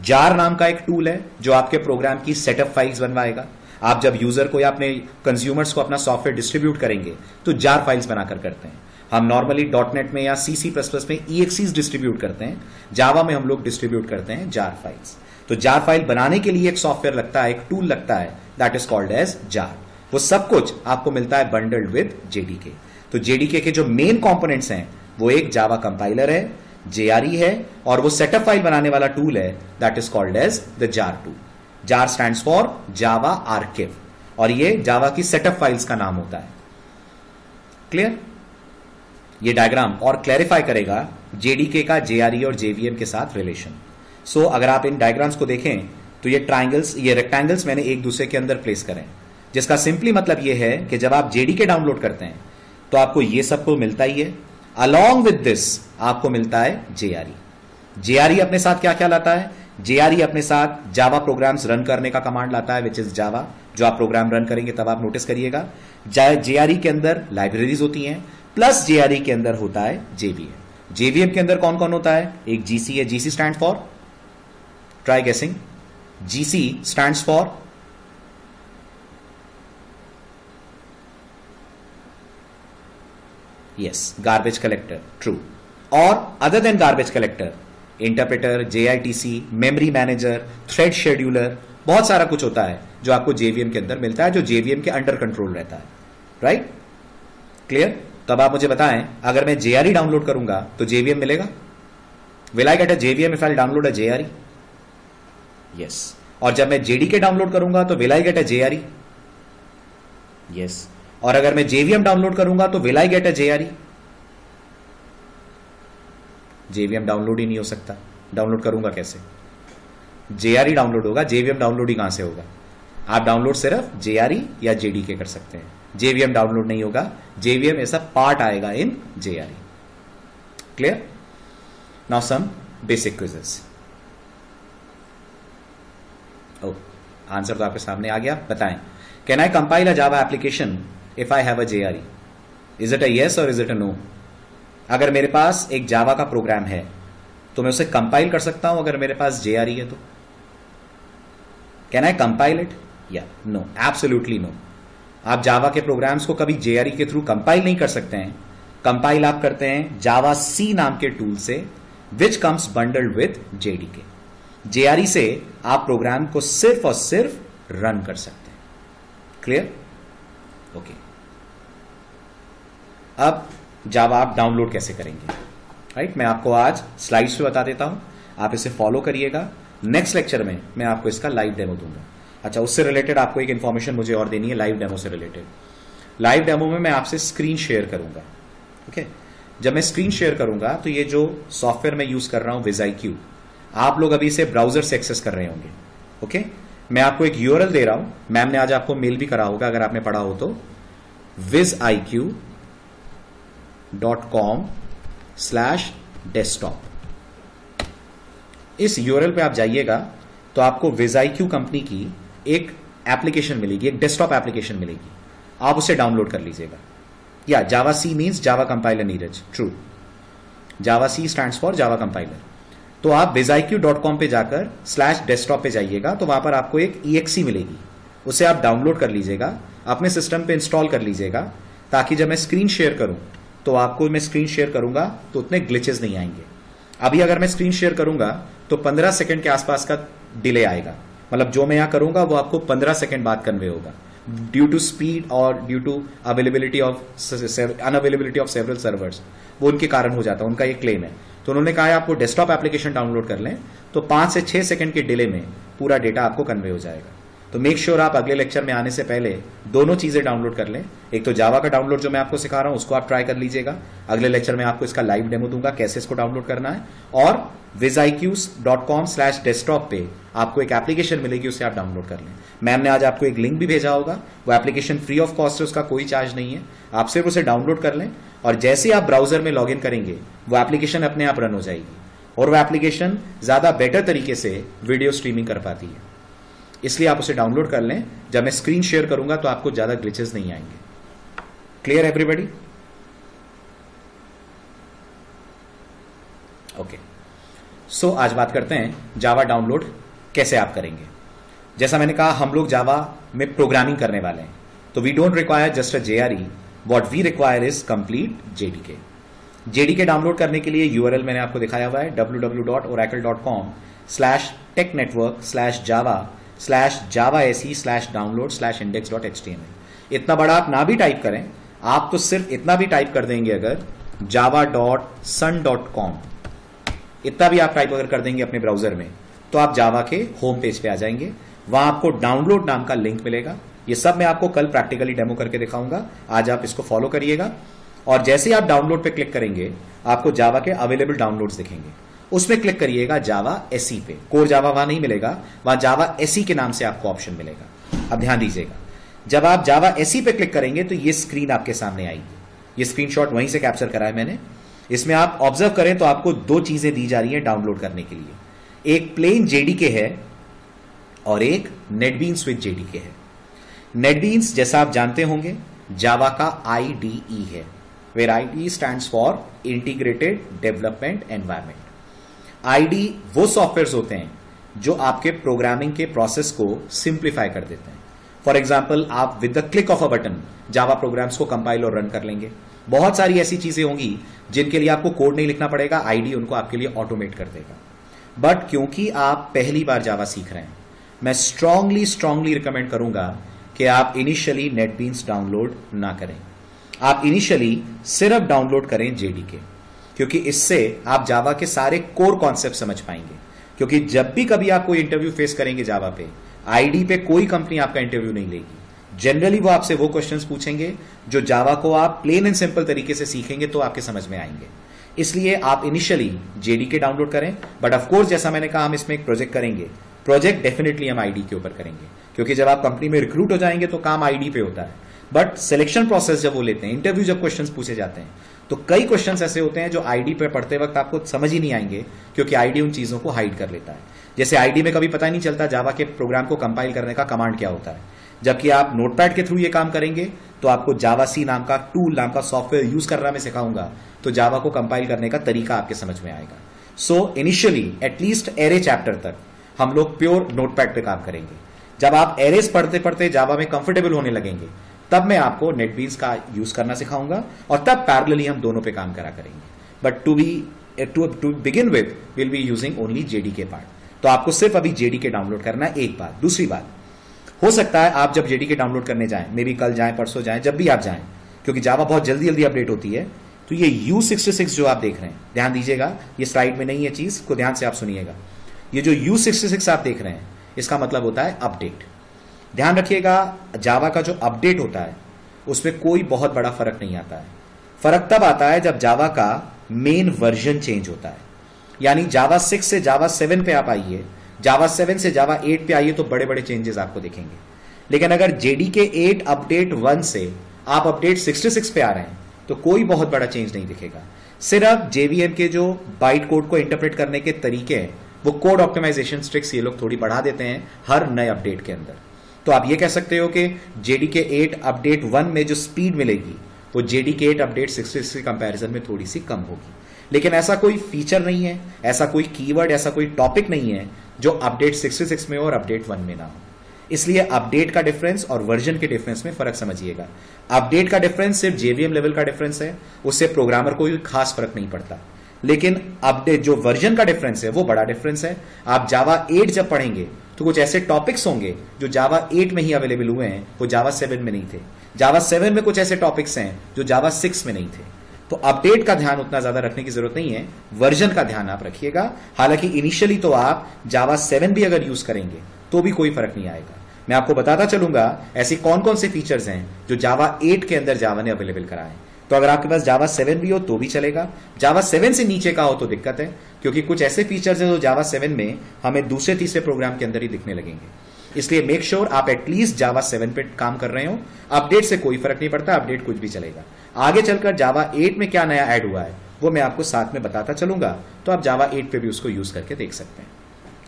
जार नाम का एक टूल है जो आपके प्रोग्राम की सेटअप फाइल्स बनवाएगा। आप जब यूजर को या अपने कंज्यूमर्स को अपना सॉफ्टवेयर डिस्ट्रीब्यूट करेंगे तो जार फाइल्स बनाकर करते हैं। हम नॉर्मली डॉट नेट में या सी सी प्लस प्लस में ईएक्सीज डिस्ट्रीब्यूट करते हैं, जावा में हम लोग डिस्ट्रीब्यूट करते हैं जार फाइल्स। तो जार फाइल बनाने के लिए एक सॉफ्टवेयर लगता है, एक टूल लगता है, that is called as jar. वो सब कुछ आपको मिलता है बंडल्ड विद जेडीके। तो जेडीके के जो मेन कॉम्पोनेंट्स हैं वो एक जावा कंपाइलर है, जेआरई है, और वो सेटअप फाइल बनाने वाला टूल है, that is called as the jar tool. Jar stands for Java archive और ये जावा की सेटअप फाइल्स का नाम होता है। क्लियर? ये डायग्राम और क्लैरिफाई करेगा जेडीके का जेआरई और जेवीएम के साथ रिलेशन। सो so, अगर आप इन डायग्राम्स को देखें तो ये ट्राइंगल्स, ये रेक्टेंगल्स मैंने एक दूसरे के अंदर प्लेस करें, जिसका सिंपली मतलब ये है कि जब आप जेडीके डाउनलोड करते हैं तो आपको ये सब को मिलता ही है। अलॉन्ग विद दिस आपको मिलता है जेआरई। जेआरई अपने साथ क्या क्या लाता है? जेआरई अपने साथ जावा प्रोग्राम्स रन करने का कमांड लाता है, विच इज जावा। जो आप प्रोग्राम रन करेंगे तब आप नोटिस करिएगा जेआरई के अंदर लाइब्रेरीज होती हैं, प्लस जेआरई के अंदर होता है जेवीएम। जेवीएम के अंदर कौन कौन होता है? एक जीसी है, GC stand for, try guessing, GC stand for yes garbage collector, true. और other than garbage collector, interpreter, JITC, memory manager, thread scheduler, बहुत सारा कुछ होता है जो आपको जेवीएम के अंदर मिलता है, जो जेवीएम के अंडर कंट्रोल रहता है। राइट? क्लियर? तो अब आप मुझे बताएं, अगर मैं जेआरई डाउनलोड करूंगा तो जेवीएम मिलेगा? Will I get a JVM if I download a JRE? Yes. और जब मैं जेडीके डाउनलोड करूंगा तो will I get a JRE? Yes. और अगर मैं जेवीएम डाउनलोड करूंगा तो will I get a JRE? JVM download ही नहीं हो सकता, डाउनलोड करूंगा कैसे? जेआरई डाउनलोड होगा, जेवीएम डाउनलोड ही कहां से होगा? आप डाउनलोड सिर्फ जेआरई या जेडीके कर सकते हैं, जेवीएम डाउनलोड नहीं होगा। जेवीएम ऐसा पार्ट आएगा in JRE. Clear? Now some basic quizzes. Oh, answer तो आपके सामने आ गया। बताएं, can I compile a Java application if I have a JRE? Is it a yes और इज इट अ नो? अगर मेरे पास एक जावा का प्रोग्राम है तो मैं उसे कंपाइल कर सकता हूं अगर मेरे पास जेआरई है तो? Can I compile it? या नो? Absolutely no. आप जावा के प्रोग्राम्स को कभी जेआरई के थ्रू कंपाइल नहीं कर सकते हैं। कंपाइल आप करते हैं जावा सी नाम के टूल से, which comes bundled with JDK. JRE से आप प्रोग्राम को सिर्फ और सिर्फ रन कर सकते हैं। क्लियर? Okay okay. अब जावा आप डाउनलोड कैसे करेंगे? Right right? मैं आपको आज स्लाइड्स में बता देता हूं, आप इसे फॉलो करिएगा। नेक्स्ट लेक्चर में मैं आपको इसका लाइव डेमो दूंगा। अच्छा, उससे रिलेटेड आपको एक इन्फॉर्मेशन मुझे और देनी है लाइव डेमो से रिलेटेड। लाइव डेमो में मैं आपसे स्क्रीन शेयर करूंगा। Okay okay? जब मैं स्क्रीन शेयर करूंगा तो ये जो सॉफ्टवेयर मैं यूज कर रहा हूं विज़ाइक़, आप लोग अभी इसे ब्राउजर से एक्सेस कर रहे होंगे। Okay okay? मैं आपको एक यूआरएल दे रहा हूं, मैम ने आज आपको मेल भी करा होगा अगर आपने पढ़ा हो तो, विज़ाइक़ डॉट कॉम स्लैश डेस्कटॉप। इस यूआरएल पे आप जाइएगा तो आपको विज़ाइक़ कंपनी की एक एप्लीकेशन मिलेगी, एक डेस्कटॉप एप्लीकेशन मिलेगी, आप उसे डाउनलोड कर लीजिएगा। या जावा सी means Java compiler, Neeraj, true. Java C stands for Java compiler. तो आप विज़ाइक़ डॉट कॉम पे जाकर स्लैश डेस्कटॉप पे जाइएगा तो वहां पर आपको एक ई एक्स ई मिलेगी, उसे आप डाउनलोड कर लीजिएगा, अपने सिस्टम पे इंस्टॉल कर लीजिएगा, ताकि जब मैं स्क्रीन शेयर करूं तो आपको, मैं स्क्रीन शेयर करूंगा तो उतने ग्लिचेस नहीं आएंगे। अभी अगर मैं स्क्रीन शेयर करूंगा तो पंद्रह सेकंड के आसपास का डिले आएगा, मतलब जो मैं यहां करूंगा वो आपको पंद्रह सेकंड बाद कन्वे होगा, ड्यू टू स्पीड और due to availability of unavailability of several servers, वो उनके कारण हो जाता है, उनका ये क्लेम है। तो उन्होंने कहा है आपको डेस्कटॉप एप्लीकेशन डाउनलोड कर लें तो पांच से छह सेकंड के डिले में पूरा डेटा आपको कन्वे हो जाएगा। तो मेक श्योर sure आप अगले लेक्चर में आने से पहले दोनों चीजें डाउनलोड कर लें। एक तो जावा का डाउनलोड जो मैं आपको सिखा रहा हूं उसको आप ट्राई कर लीजिएगा, अगले लेक्चर में आपको इसका लाइव डेमो दूंगा कैसे इसको डाउनलोड करना है, और विज़ाइक़ डॉट कॉम स्लैश डेस्कटॉप पे आपको एक एप्लीकेशन मिलेगी, उसे आप डाउनलोड कर लें। मैम ने आज आपको एक लिंक भी भेजा होगा, वो एप्लीकेशन फ्री ऑफ कॉस्ट है, उसका कोई चार्ज नहीं है, आप सिर्फ उसे डाउनलोड कर लें और जैसे आप ब्राउजर में लॉग इन करेंगे वो एप्लीकेशन अपने आप रन हो जाएगी, और वो एप्लीकेशन ज्यादा बेटर तरीके से वीडियो स्ट्रीमिंग कर पाती है, इसलिए आप उसे डाउनलोड कर लें। जब मैं स्क्रीन शेयर करूंगा तो आपको ज्यादा ग्लिचेस नहीं आएंगे। Clear everybody? ओके सो आज बात करते हैं जावा डाउनलोड कैसे आप करेंगे। जैसा मैंने कहा हम लोग जावा में प्रोग्रामिंग करने वाले हैं, तो we don't require just a J R E, what we require is complete JDK. JDK download करने के लिए यूआरएल मैंने आपको दिखाया हुआ है W W W dot oracle dot com slash tech network slash Java slash java se slash download slash index dot H T M L. इतना बड़ा आप ना भी टाइप करें, आप तो सिर्फ इतना भी टाइप कर देंगे अगर Java dot sun dot com, इतना भी आप टाइप अगर कर देंगे अपने ब्राउजर में तो आप जावा के होम पेज पे आ जाएंगे। वहां आपको डाउनलोड नाम का लिंक मिलेगा। ये सब मैं आपको कल प्रैक्टिकली डेमो करके दिखाऊंगा, आज आप इसको फॉलो करिएगा। और जैसे ही आप डाउनलोड पे क्लिक करेंगे आपको जावा के अवेलेबल डाउनलोड्स दिखेंगे, उसमें क्लिक करिएगा जावा एसई पे। कोर जावा वहां नहीं मिलेगा, वहां जावा एसई के नाम से आपको ऑप्शन मिलेगा। अब ध्यान दीजिएगा, जब आप जावा एसई पे क्लिक करेंगे तो ये स्क्रीन आपके सामने आएगी। ये स्क्रीनशॉट वहीं से कैप्चर करा है मैंने। इसमें आप ऑब्जर्व करें तो आपको दो चीजें दी जा रही हैं डाउनलोड करने के लिए, एक प्लेन जेडीके है और एक नेटबीन्स विद जेडीके है। नेटबीन्स जैसा आप जानते होंगे जावा का आईडीई है, where IDE stands for integrated development environment. IDE वो सॉफ्टवेयर्स होते हैं जो आपके प्रोग्रामिंग के प्रोसेस को सिंप्लीफाई कर देते हैं। फॉर एग्जाम्पल आप with the click of a button Java programs को कंपाइल और रन कर लेंगे। बहुत सारी ऐसी चीजें होंगी जिनके लिए आपको कोड नहीं लिखना पड़ेगा, आईडी उनको आपके लिए ऑटोमेट कर देगा। बट क्योंकि आप पहली बार जावा सीख रहे हैं, मैं स्ट्रांगली स्ट्रांगली रिकमेंड करूंगा कि आप इनिशियली नेटबीन्स डाउनलोड ना करें। आप इनिशियली सिर्फ डाउनलोड करें जेडीके, क्योंकि इससे आप जावा के सारे कोर कॉन्सेप्ट समझ पाएंगे। क्योंकि जब भी कभी आप कोई इंटरव्यू फेस करेंगे जावा पे, आईडी पे कोई कंपनी आपका इंटरव्यू नहीं लेगी। जनरली वो आपसे वो क्वेश्चंस पूछेंगे जो जावा को आप प्लेन एंड सिंपल तरीके से सीखेंगे तो आपके समझ में आएंगे। इसलिए आप इनिशियली जेडीके डाउनलोड करें। बट ऑफकोर्स जैसा मैंने कहा हम इसमें एक प्रोजेक्ट करेंगे, प्रोजेक्ट डेफिनेटली हम आईडी के ऊपर करेंगे, क्योंकि जब आप कंपनी में रिक्रूट हो जाएंगे तो काम आईडी पे होता है। बट सिलेक्शन प्रोसेस जब वो लेते हैं, इंटरव्यू जब क्वेश्चंस पूछे जाते हैं, तो कई क्वेश्चंस ऐसे होते हैं जो आईडी पे पढ़ते वक्त आपको समझ ही नहीं आएंगे, क्योंकि आईडी उन चीजों को हाइड कर लेता है। जैसे आईडी में कभी पता ही नहीं चलता जावा के प्रोग्राम को कंपाइल करने का कमांड क्या होता है, जबकि आप नोटपैड के थ्रू ये काम करेंगे तो आपको जावा सी नाम का टूल नाम का सॉफ्टवेयर यूज करना मैं सिखाऊंगा, तो जावा को कंपाइल करने का तरीका आपके समझ में आएगा। So initially at least array chapter तक हम लोग प्योर नोटपैड पे काम करेंगे। जब आप एरेस पढ़ते पढ़ते जावा में कंफर्टेबल होने लगेंगे तब मैं आपको नेटबीन्स का यूज करना सिखाऊंगा, और तब पैरेलली हम दोनों पे काम करा करेंगे। But to be to to begin with will be using only JDK part. तो आपको सिर्फ अभी जेडीके डाउनलोड करना है, एक बात। दूसरी बात, हो सकता है आप जब जेडीके डाउनलोड करने जाएं, मे बी कल जाएं, परसों जाएं, जब भी आप जाएं, क्योंकि जावा बहुत जल्दी जल्दी अपडेट होती है, तो ये यू सिक्सटी सिक्स जो आप देख रहे हैं, ध्यान दीजिएगा, ये स्लाइड में नहीं है चीज, को ध्यान से आप सुनिएगा। ये जो यू सिक्सटी सिक्स आप देख रहे हैं इसका मतलब होता है अपडेट। ध्यान रखिएगा, जावा का जो अपडेट होता है उसमें कोई बहुत बड़ा फर्क नहीं आता है। फर्क तब आता है जब जावा का मेन वर्जन चेंज होता है, यानी जावा सिक्स से जावा सेवन पे आप आइए, जावा सेवन से जावा एट पे आइए तो बड़े बड़े चेंजेस आपको दिखेंगे। लेकिन अगर जेडीके एट अपडेट वन से आप अपडेट सिक्सटी सिक्स पे आ रहे हैं तो कोई बहुत बड़ा चेंज नहीं दिखेगा। सिर्फ जेवीएम के जो बाइट कोड को इंटरप्रेट करने के तरीके हैं, वो कोड ऑप्टिमाइजेशन ट्रिक्स ये लोग थोड़ी बढ़ा देते हैं हर नए अपडेट के अंदर। तो आप ये कह सकते हो कि जेडीके एट अपडेट वन में जो स्पीड मिलेगी वो JDK eight update sixty six के कंपैरिजन में थोड़ी सी कम होगी। लेकिन ऐसा कोई फीचर नहीं है, ऐसा कोई कीवर्ड, ऐसा कोई टॉपिक नहीं है जो अपडेट सिक्सटी सिक्स में और अपडेट वन में ना हो। इसलिए अपडेट का डिफरेंस और वर्जन के डिफरेंस में फर्क समझिएगा। अपडेट का डिफरेंस सिर्फ जेवीएम लेवल का डिफरेंस है, उससे प्रोग्रामर को कोई खास फर्क नहीं पड़ता। लेकिन अपडेट जो वर्जन का डिफरेंस है वो बड़ा डिफरेंस है। आप जावा एट जब पढ़ेंगे तो कुछ ऐसे टॉपिक्स होंगे जो जावा एट में ही अवेलेबल हुए हैं, वो जावा सेवन में नहीं थे। जावा सेवन में कुछ ऐसे टॉपिक्स हैं जो जावा सिक्स में नहीं थे। तो अपडेट का ध्यान उतना ज्यादा रखने की जरूरत नहीं है, वर्जन का ध्यान आप रखिएगा। हालांकि इनिशियली तो आप जावा सेवन भी अगर यूज करेंगे तो भी कोई फर्क नहीं आएगा। मैं आपको बताता चलूंगा ऐसी कौन कौन से फीचर्स हैं जो जावा एट के अंदर जावा ने अवेलेबल कराए। तो अगर आपके पास जावा सेवन भी हो तो भी चलेगा, जावा सेवन से नीचे का हो तो दिक्कत है, क्योंकि कुछ ऐसे फीचर्स हैं जो जावा सेवन में हमें दूसरे तीसरे प्रोग्राम के अंदर ही दिखने लगेंगे। इसलिए मेक श्योर आप एटलीस्ट जावा सेवन पे काम कर रहे हो। अपडेट से कोई फर्क नहीं पड़ता, अपडेट कुछ भी चलेगा। आगे चलकर जावा एट में क्या नया ऐड हुआ है वो मैं आपको साथ में बताता चलूंगा, तो आप जावा एट पे भी उसको यूज करके देख सकते हैं।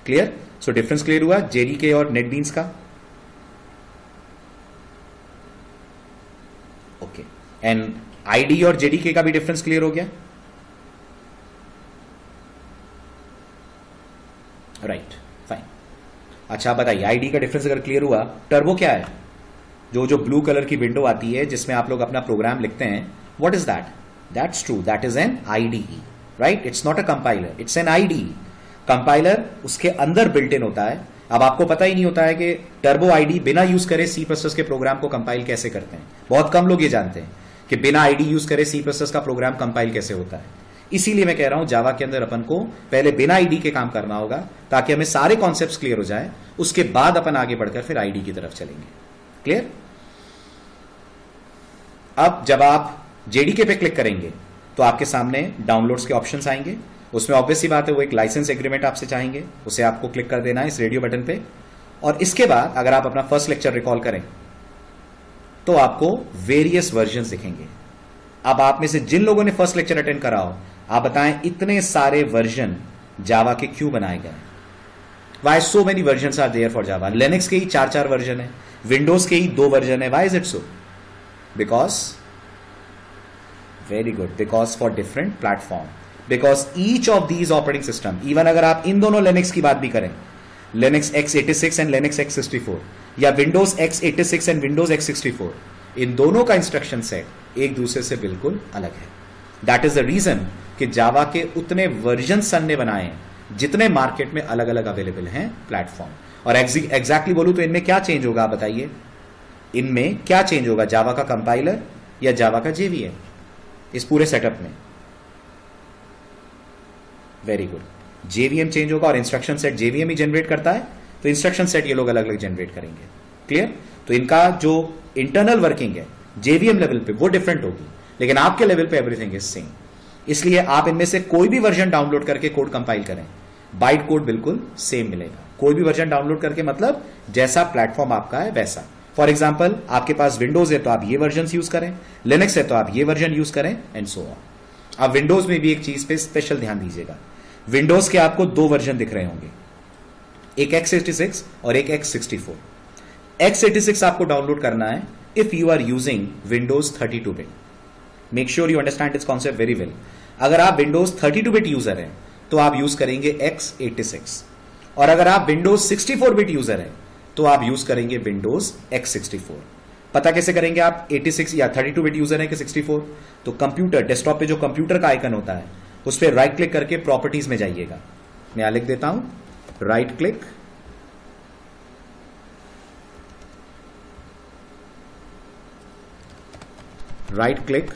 क्लियर? सो डिफरेंस क्लियर हुआ जेडीके और नेटबीन्स का। ओके, एंड आईडी और जेडीके का भी डिफरेंस क्लियर हो गया। Right fine. अच्छा बताइए आईडी का डिफरेंस अगर क्लियर हुआ, टर्बो क्या है? जो जो ब्लू कलर की विंडो आती है जिसमें आप लोग अपना प्रोग्राम लिखते हैं, what is that? That's true, that is an IDE right. It's not a compiler, it's an IDE. Compiler उसके अंदर बिल्ट इन होता है. अब आपको पता ही नहीं होता है कि टर्बो आईडी बिना यूज करे सी प्लस प्लस के प्रोग्राम को कंपाइल कैसे करते हैं. बहुत कम लोग ये जानते हैं कि बिना आईडी यूज करे सी प्लस प्लस का प्रोग्राम कंपाइल कैसे होता है. इसीलिए मैं कह रहा हूं जावा के अंदर अपन को पहले बिना आईडी के काम करना होगा ताकि हमें सारे कॉन्सेप्ट्स क्लियर हो जाए. उसके बाद अपन आगे बढ़कर फिर आईडी की तरफ चलेंगे. क्लियर? अब जब आप जेडीके पे क्लिक करेंगे तो आपके सामने डाउनलोड्स के ऑप्शंस आएंगे. उसमें ऑब्वियसली बात है वो एक लाइसेंस एग्रीमेंट आपसे चाहेंगे, उसे आपको क्लिक कर देना है इस रेडियो बटन पे. और इसके बाद अगर आप अपना फर्स्ट लेक्चर रिकॉल करें तो आपको वेरियस वर्जन दिखेंगे. अब आप में से जिन लोगों ने फर्स्ट लेक्चर अटेंड करा हो आप बताएं इतने सारे वर्जन जावा के क्यों बनाए गए? Why so many version are there for Java? Linux के ही चार चार वर्जन है, विंडोज के ही दो वर्जन है. Why is it so? Because very good, because for different platform, because each of these operating system, even अगर आप इन दोनों लिनक्स की बात भी करें, Linux X eighty six and Linux X sixty four या Windows X eighty six and Windows X sixty four, इन दोनों का इंस्ट्रक्शन सेट एक दूसरे से बिल्कुल अलग है. दैट इज द रीजन कि जावा के उतने वर्जन सन ने बनाए जितने मार्केट में अलग अलग अवेलेबल हैं प्लेटफॉर्म. और एग्जैक्टली बोलूं तो इनमें क्या चेंज होगा आप बताइए? इनमें क्या चेंज होगा जावा का कंपाइलर या जावा का जेवीएम इस पूरे सेटअप में? वेरी गुड, जेवीएम चेंज होगा और इंस्ट्रक्शन सेट जेवीएम ही जनरेट करता है तो इंस्ट्रक्शन सेट ये लोग अलग अलग जनरेट करेंगे. क्लियर? तो इनका जो इंटरनल वर्किंग है जेवीएम लेवल पे वो डिफरेंट होगी, लेकिन आपके लेवल पे एवरीथिंग इज सेम. इसलिए आप इनमें से कोई भी वर्जन डाउनलोड करके कोड कंपाइल करें, बाइट कोड बिल्कुल सेम मिलेगा. कोई भी वर्जन डाउनलोड करके मतलब जैसा प्लेटफॉर्म आपका है वैसा. फॉर एग्जाम्पल आपके पास विंडोज है तो आप ये वर्जन यूज करें, लिनक्स है तो आप ये वर्जन यूज करें एंड सो ऑन. आप विंडोज में भी एक चीज पे स्पेशल ध्यान दीजिएगा. विंडोज के आपको दो वर्जन दिख रहे होंगे, एक एक्स एटी सिक्स और एक X sixty four. X eighty six आपको डाउनलोड करना है if you are using Windows thirty two bit. Make sure you understand this concept very well. अगर आप Windows thirty two bit user हैं तो आप यूज करेंगे एक्स एटी सिक्स, और अगर आप Windows sixty four bit user हैं तो आप यूज करेंगे विंडोज एक्स सिक्सटी फोर. पता कैसे करेंगे आप एटी सिक्स या थर्टी टू बिट यूजर हैं कि सिक्सटी फोर? तो कंप्यूटर डेस्कटॉप पे जो कंप्यूटर का आइकन होता है उस पर राइट क्लिक करके प्रॉपर्टीज में जाइएगा. मैं यहां लिख देता हूं right click right click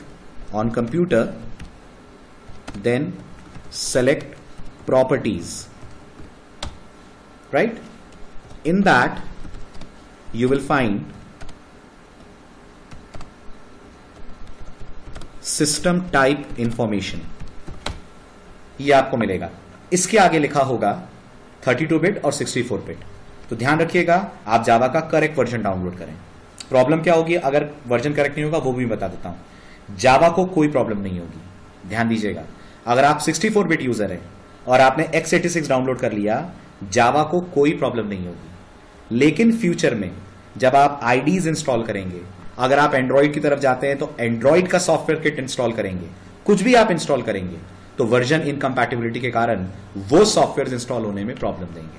on computer, then select properties. Right, in that you will find system type information. ये आपको मिलेगा. इसके आगे लिखा होगा थर्टी टू बिट और सिक्सटी फोर बिट. तो ध्यान रखिएगा आप जावा का करेक्ट वर्जन डाउनलोड करें. प्रॉब्लम क्या होगी अगर वर्जन करेक्ट नहीं होगा वो भी बता देता हूं. जावा को कोई प्रॉब्लम नहीं होगी, ध्यान दीजिएगा. अगर आप सिक्सटी फोर बिट यूजर हैं और आपने एक्स एटी सिक्स डाउनलोड कर लिया, जावा को कोई प्रॉब्लम नहीं होगी. लेकिन फ्यूचर में जब आप आईडीज इंस्टॉल करेंगे, अगर आप एंड्रॉइड की तरफ जाते हैं तो एंड्रॉइड का सॉफ्टवेयर किट इंस्टॉल करेंगे, कुछ भी आप इंस्टॉल करेंगे तो वर्जन इनकम्पैटिबिलिटी के कारण वो सॉफ्टवेयर इंस्टॉल होने में प्रॉब्लम देंगे.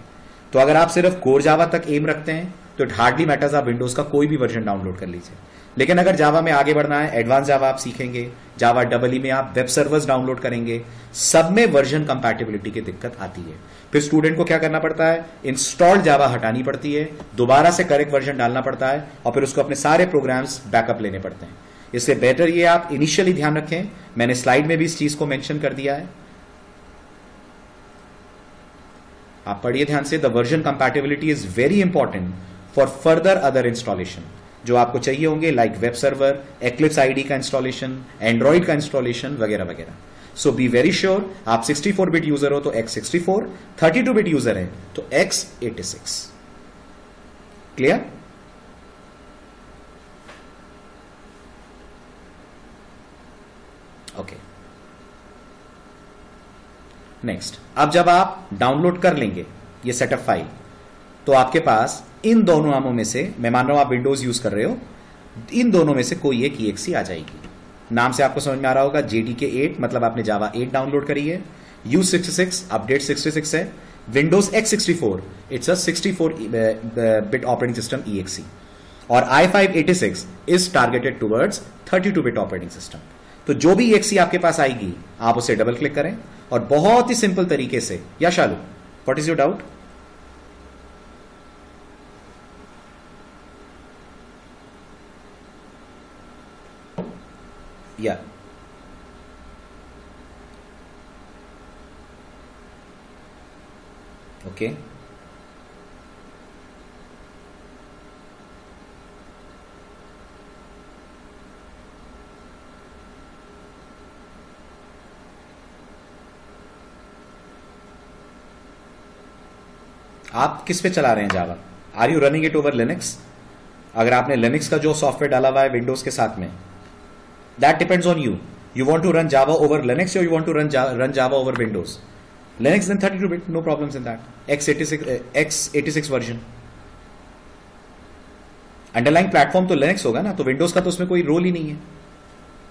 तो अगर आप सिर्फ कोर जावा तक एम रखते हैं तो इट हार्डली मैटर्स, आप विंडोज का कोई भी वर्जन डाउनलोड कर लीजिए. लेकिन अगर जावा में आगे बढ़ना है, एडवांस जावा आप सीखेंगे, जावा डबल ई में आप वेब सर्वर्स डाउनलोड करेंगे, सब में वर्जन कंपैटिबिलिटी की दिक्कत आती है. फिर स्टूडेंट को क्या करना पड़ता है? इंस्टॉल जावा हटानी पड़ती है, दोबारा से करेक्ट वर्जन डालना पड़ता है और फिर उसको अपने सारे प्रोग्राम्स बैकअप लेने पड़ते हैं. इससे बेटर ये आप इनिशियली ध्यान रखें. मैंने स्लाइड में भी इस चीज को मेंशन कर दिया है, आप पढ़िए ध्यान से. The version compatibility is very important for further other installation जो आपको चाहिए होंगे, like web server, Eclipse ID का इंस्टॉलेशन, एंड्रॉइड का इंस्टॉलेशन वगैरह वगैरह. So be very sure. आप सिक्सटी फोर बिट यूजर हो तो X sixty four, thirty two bit user है तो X eighty six. Clear? Okay, next. अब जब आप डाउनलोड कर लेंगे ये सेटअप फाइल तो आपके पास इन दोनों आमों में से, मैं मान रहा हूं आप विंडोज यूज कर रहे हो, इन दोनों में से कोई एक ई एक्स ई आ जाएगी. नाम से आपको समझ में आ रहा होगा, जेडीके एट मतलब आपने जावा एट डाउनलोड करी है, U sixty six update sixty six है, Windows X sixty-four, it's a sixty-four bit operating system E X E, और i five eighty-six is targeted towards thirty-two bit operating system. तो जो भी E X E आपके पास आएगी आप उसे double click करें और बहुत ही सिंपल तरीके से, या Shalu what is your doubt? या ओके okay. आप किस पे चला रहे हैं Java? Are you running it over Linux? अगर आपने लिनक्स का जो सॉफ्टवेयर डाला हुआ है विंडोज के साथ में, that depends on you. You want to run Java over Linux और you want to run run Java over Windows. Linux then thirty-two bit, no problems in that. X eighty-six version. Underlying platform तो Linux होगा ना, तो Windows का तो उसमें कोई role ही नहीं है.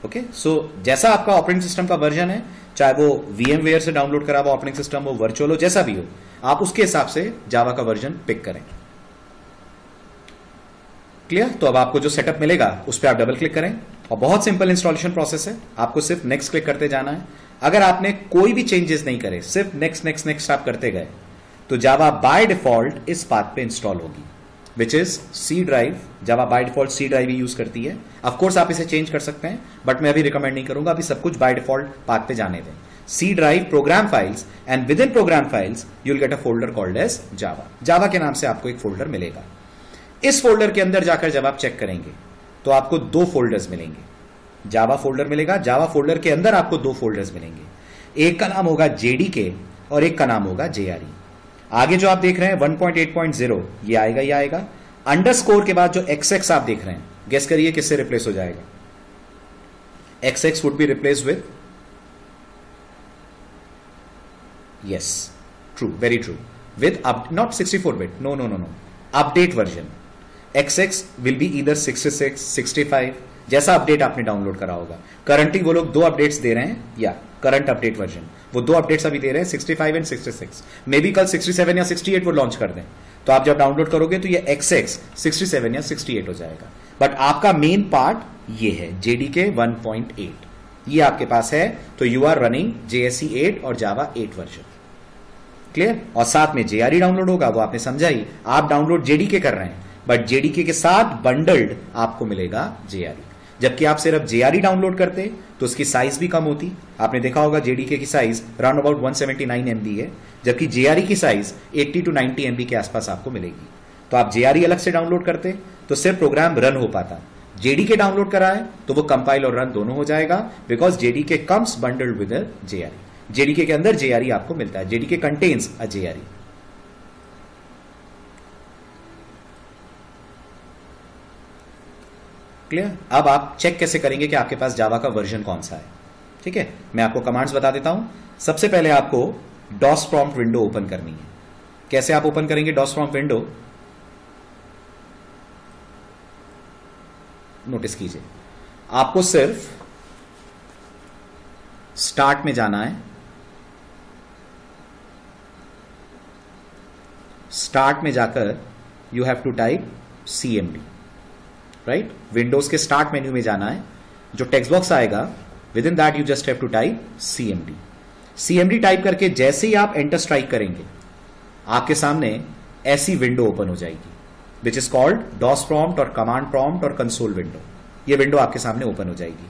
Okay okay? सो so, जैसा आपका ऑपरेटिंग सिस्टम का वर्जन है, चाहे वो VMware से डाउनलोड करा हुआ ऑपरेटिंग सिस्टम हो, वर्चुअल हो, जैसा भी हो, आप उसके हिसाब से जावा का वर्जन पिक करें. क्लियर? तो अब आपको जो सेटअप मिलेगा उस पर आप डबल क्लिक करें और बहुत सिंपल इंस्टॉलेशन प्रोसेस है. आपको सिर्फ नेक्स्ट क्लिक करते जाना है. अगर आपने कोई भी चेंजेस नहीं करे, सिर्फ नेक्स्ट नेक्स्ट नेक्स्ट आप करते गए, तो जावा बाय डिफॉल्ट इस पाथ पे इंस्टॉल होगी, which is C drive. Java by default C drive ही यूज करती है. ऑफ कोर्स आप इसे चेंज कर सकते हैं, बट मैं अभी रिकमेंड नहीं करूंगा. अभी सब कुछ बाय डिफॉल्ट पाथ पे जाने दें. C drive, program files, and within program files you'll get a folder called as Java. Java के नाम से आपको एक फोल्डर मिलेगा. इस फोल्डर के अंदर जाकर जब आप चेक करेंगे तो आपको दो फोल्डर्स मिलेंगे. जावा फोल्डर मिलेगा. जावा फोल्डर के अंदर आपको दो फोल्डर्स मिलेंगे. एक का नाम होगा J D K और एक का नाम होगा J R E. आगे जो आप देख रहे हैं one point eight point zero ये आएगा ये आएगा. अंडरस्कोर के बाद जो X X आप देख रहे हैं, गेस करिए किससे रिप्लेस हो जाएगा. X X would be replace with, yes, true, very true, with not sixty-four bit, no no no no, update version. X X will be either sixty-six, sixty-five, जैसा update आपने डाउनलोड करा होगा. Currently वो लोग दो updates दे रहे हैं, या करंट अपडेट वर्जन वो दो अपडेट्स अभी दे रहे हैं, sixty-five and sixty-six. May be कल sixty-seven या sixty-eight वो लॉन्च कर दें, तो आप जब डाउनलोड करोगे तो ये X X sixty-seven या sixty-eight हो जाएगा. बट आपका मेन पार्ट ये है, J D K one point eight ये आपके पास है. तो you are running J S E eight और जावा eight वर्जन. क्लियर? और साथ में J R E डाउनलोड होगा, वो आपने समझा ही. आप डाउनलोड J D K कर रहे हैं, बट J D K के साथ बंडल्ड आपको मिलेगा J R E. जबकि आप सिर्फ J R E डाउनलोड करते तो उसकी साइज भी कम होती. आपने देखा होगा J D K की size round about one seventy-nine M B है, जबकि J R E की size eighty to ninety M B के आसपास आपको मिलेगी. तो आप J R E अलग से डाउनलोड करते तो सिर्फ प्रोग्राम रन हो पाता. J D K डाउनलोड कराए तो वो कंपाइल और रन दोनों हो जाएगा, because J D K comes bundled with J R E. J D K के अंदर J R E आपको मिलता है. J D K contains a J R E. Clear? अब आप चेक कैसे करेंगे कि आपके पास जावा का वर्जन कौन सा है? ठीक है, मैं आपको कमांड्स बता देता हूं. सबसे पहले आपको डॉस प्रॉम्प्ट विंडो ओपन करनी है. कैसे आप ओपन करेंगे डॉस प्रॉम्प्ट विंडो? नोटिस कीजिए, आपको सिर्फ स्टार्ट में जाना है. स्टार्ट में जाकर you have to type C M D, right? Windows के स्टार्ट मेन्यू में जाना है. जो टेक्स्ट बॉक्स आएगा with in that you just have to type C M D. C M D type करके जैसे ही आप एंटर स्ट्राइक करेंगे आपके सामने ऐसी विंडो ओपन हो जाएगी, which is called DOS prompt और कमांड प्रॉम्प्ट और कंसोल विंडो. ये विंडो आपके सामने ओपन हो जाएगी.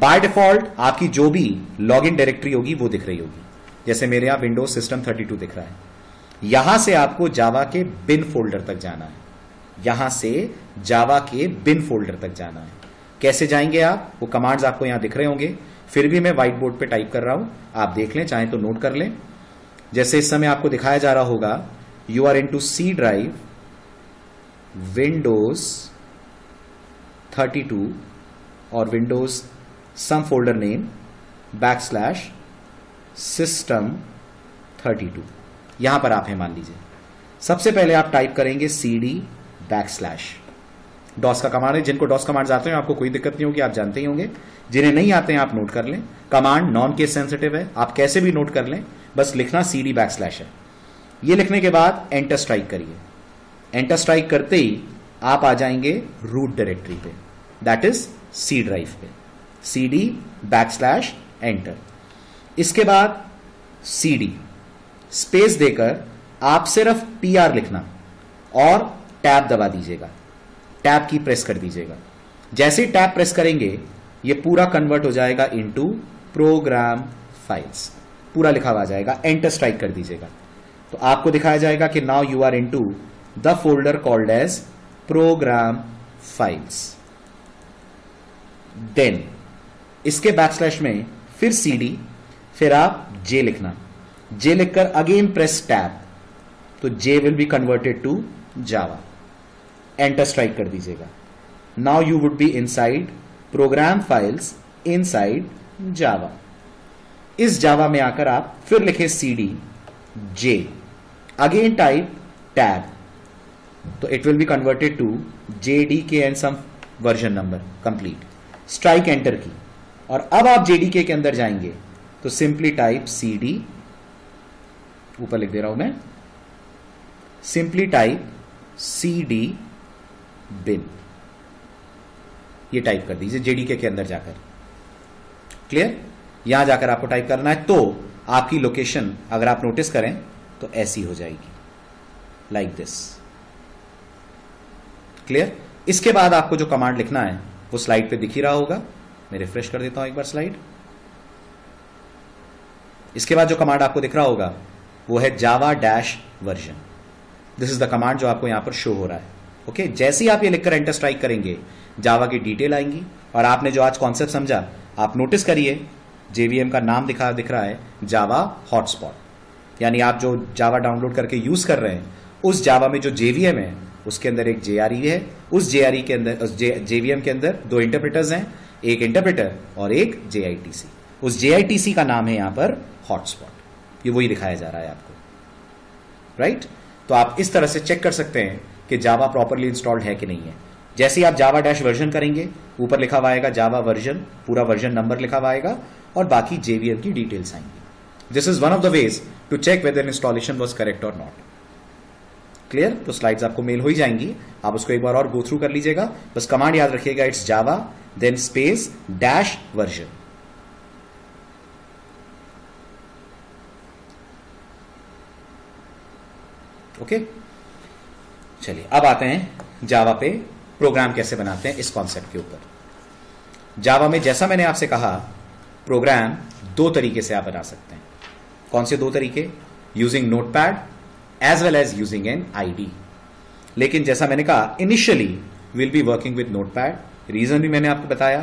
बाय डिफॉल्ट आपकी जो भी लॉग इन डायरेक्टरी होगी वो दिख रही होगी. जैसे मेरे यहां विंडोज सिस्टम थर्टी टू दिख रहा है. यहां से आपको जावा के बिन फोल्डर तक जाना है. यहां से जावा के बिन फोल्डर तक जाना है. कैसे जाएंगे आप? वो कमांड्स आपको यहां दिख रहे होंगे. फिर भी मैं व्हाइट बोर्ड पे टाइप कर रहा हूं, आप देख लें, चाहे तो नोट कर लें. जैसे इस समय आपको दिखाया जा रहा होगा, you are into C drive, Windows thirty two और Windows some folder name back slash system thirty two. यहां पर आप हैं, मान लीजिए. सबसे पहले आप टाइप करेंगे cd बैक स्लैश. डॉस का कमांड है. जिनको डॉस कमांड्स आते हैं आपको कोई दिक्कत नहीं होगी, आप जानते ही होंगे. जिन्हें नहीं आते हैं आप नोट कर लें. कमांड नॉन केस सेंसिटिव है, आप कैसे भी नोट कर लें, बस लिखना cd बैक स्लैश है. ये लिखने के बाद एंटर स्ट्राइक करिए. एंटर स्ट्राइक करते ही आप आ जाएंगे रूट डायरेक्टरी पे, दैट इज सी ड्राइव पे, C D back slash enter. इसके बाद सी डी स्पेस देकर आप सिर्फ पी आर लिखना और टैब दबा दीजिएगा, टैब की प्रेस कर दीजिएगा. जैसे ही टैब प्रेस करेंगे ये पूरा कन्वर्ट हो जाएगा इनटू प्रोग्राम फाइल्स, पूरा लिखा हुआ आ जाएगा. एंटर स्ट्राइक कर दीजिएगा तो आपको दिखाया जाएगा कि now you are into the folder called as program files. Then इसके बैकस्लैश में फिर सीडी, फिर आप जे लिखना, जे लिखकर अगेन प्रेस टैब तो J will be converted to Java. Enter strike कर दीजिएगा. Now you would be inside program files inside Java. इस जावा में आकर आप फिर लिखे CD J, again type tab तो it will be converted to JDK and some version number complete. Strike enter की और अब आप जेडीके के अंदर जाएंगे तो सिंपली टाइप सीडी, ऊपर लिख दे रहा हूं मैं, सिंपली टाइप सीडी बिन, ये टाइप कर दीजिए जेडीके के अंदर जाकर. क्लियर, यहां जाकर आपको टाइप करना है तो आपकी लोकेशन अगर आप नोटिस करें तो ऐसी हो जाएगी, लाइक दिस. क्लियर, इसके बाद आपको जो कमांड लिखना है वो स्लाइड पे दिख ही रहा होगा. मैं रिफ्रेश कर देता हूं एक बार स्लाइड. इसके बाद जो कमांड आपको दिख रहा होगा वो है Java dash version. This is the command जो आपको यहां पर शो हो रहा है. Okay okay? जैसे ही आप ये लिखकर एंटर स्ट्राइक करेंगे जावा की डिटेल आएंगी. और आपने जो आज कॉन्सेप्ट समझा आप नोटिस करिए जेवीएम का नाम दिखा दिख रहा है जावा हॉटस्पॉट, यानी आप जो जावा डाउनलोड करके यूज कर रहे हैं उस जावा में जो जेवीएम है उसके अंदर एक जेआरई है. उस जेआरई के अंदर जेवीएम के अंदर दो इंटरप्रेटर्स हैं, एक इंटरप्रेटर और एक जेआईटीसी. उस जेआईटीसी का नाम है यहां पर हॉटस्पॉट, ये वही दिखाया जा रहा है आपको, राइट right? तो आप इस तरह से चेक कर सकते हैं कि जावा प्रॉपरली इंस्टॉल्ड है कि नहीं है. जैसे ही आप जावा डैश वर्जन करेंगे ऊपर लिखा हुआ आएगा जावा वर्जन, पूरा वर्जन नंबर लिखा हुआ आएगा और बाकी जेवीएम की डिटेल्स आएंगी. This is one of the ways to check whether installation was correct और नॉट. क्लियर, तो स्लाइड्स आपको मेल हो ही जाएंगी, आप उसको एक बार और गो थ्रू कर लीजिएगा. बस कमांड याद रखिएगा, it's Java then space dash version. Okay, चलिए अब आते हैं जावा पे प्रोग्राम कैसे बनाते हैं इस कॉन्सेप्ट के ऊपर. जावा में जैसा मैंने आपसे कहा प्रोग्राम दो तरीके से आप बना सकते हैं. कौन से दो तरीके? Using Notepad as well as using an ID. लेकिन जैसा मैंने कहा initially will be working with Notepad. Reason भी मैंने आपको बताया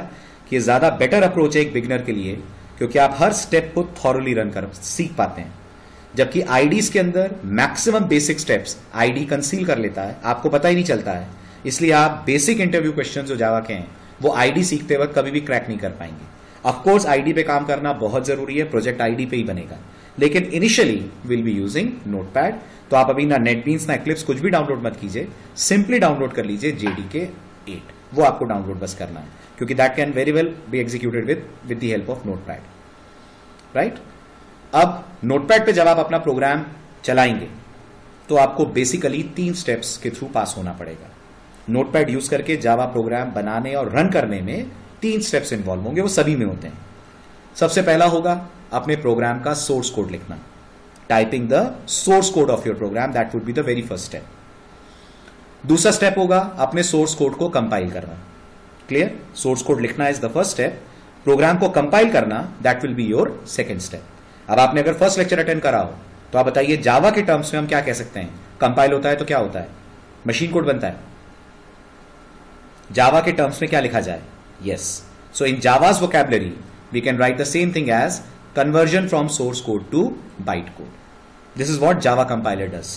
कि ज्यादा बेटर अप्रोच है एक बिगिनर के लिए, क्योंकि आप हर स्टेप को थॉरली रन कर सीख पाते हैं. जबकि आईडीज के अंदर maximum basic steps ID conceal कर लेता है, आपको पता ही नहीं चलता है. इसलिए आप बेसिक इंटरव्यू क्वेश्चन जो जावा के हैं वो आईडी सीखते वक्त कभी भी क्रैक नहीं कर पाएंगे. ऑफ कोर्स आईडी पे काम करना बहुत जरूरी है, प्रोजेक्ट आईडी पे ही बनेगा, लेकिन initially will be using Notepad. तो आप अभी ना नेटबीन्स ना एक्लिप्स कुछ भी डाउनलोड मत कीजिए, सिंपली डाउनलोड कर लीजिए जेडीके एट. वो आपको डाउनलोड बस करना है क्योंकि that can very well be executed with with the help of Notepad, right. अब नोटपैड पे जब आप अपना प्रोग्राम चलाएंगे तो आपको बेसिकली तीन स्टेप्स के थ्रू पास होना पड़ेगा. नोटपैड यूज करके जावा प्रोग्राम बनाने और रन करने में तीन स्टेप्स इन्वॉल्व होंगे, वो सभी में होते हैं. सबसे पहला होगा अपने प्रोग्राम का सोर्स कोड लिखना, typing the source code of your program, that would be the very first step. दूसरा स्टेप होगा अपने सोर्स कोड को कंपाइल करना. क्लियर, सोर्स कोड लिखना is the first step, program को कंपाइल करना that will be your second step. अब आपने अगर फर्स्ट लेक्चर अटेंड करा हो तो आप बताइए जावा के टर्म्स में हम क्या कह सकते हैं. कंपाइल होता है तो क्या होता है? मशीन कोड बनता है. जावा के टर्म्स में क्या लिखा जाए? Yes. So in Java's vocabulary, we can write the same thing as conversion from source code to bytecode. This is what Java compiler does,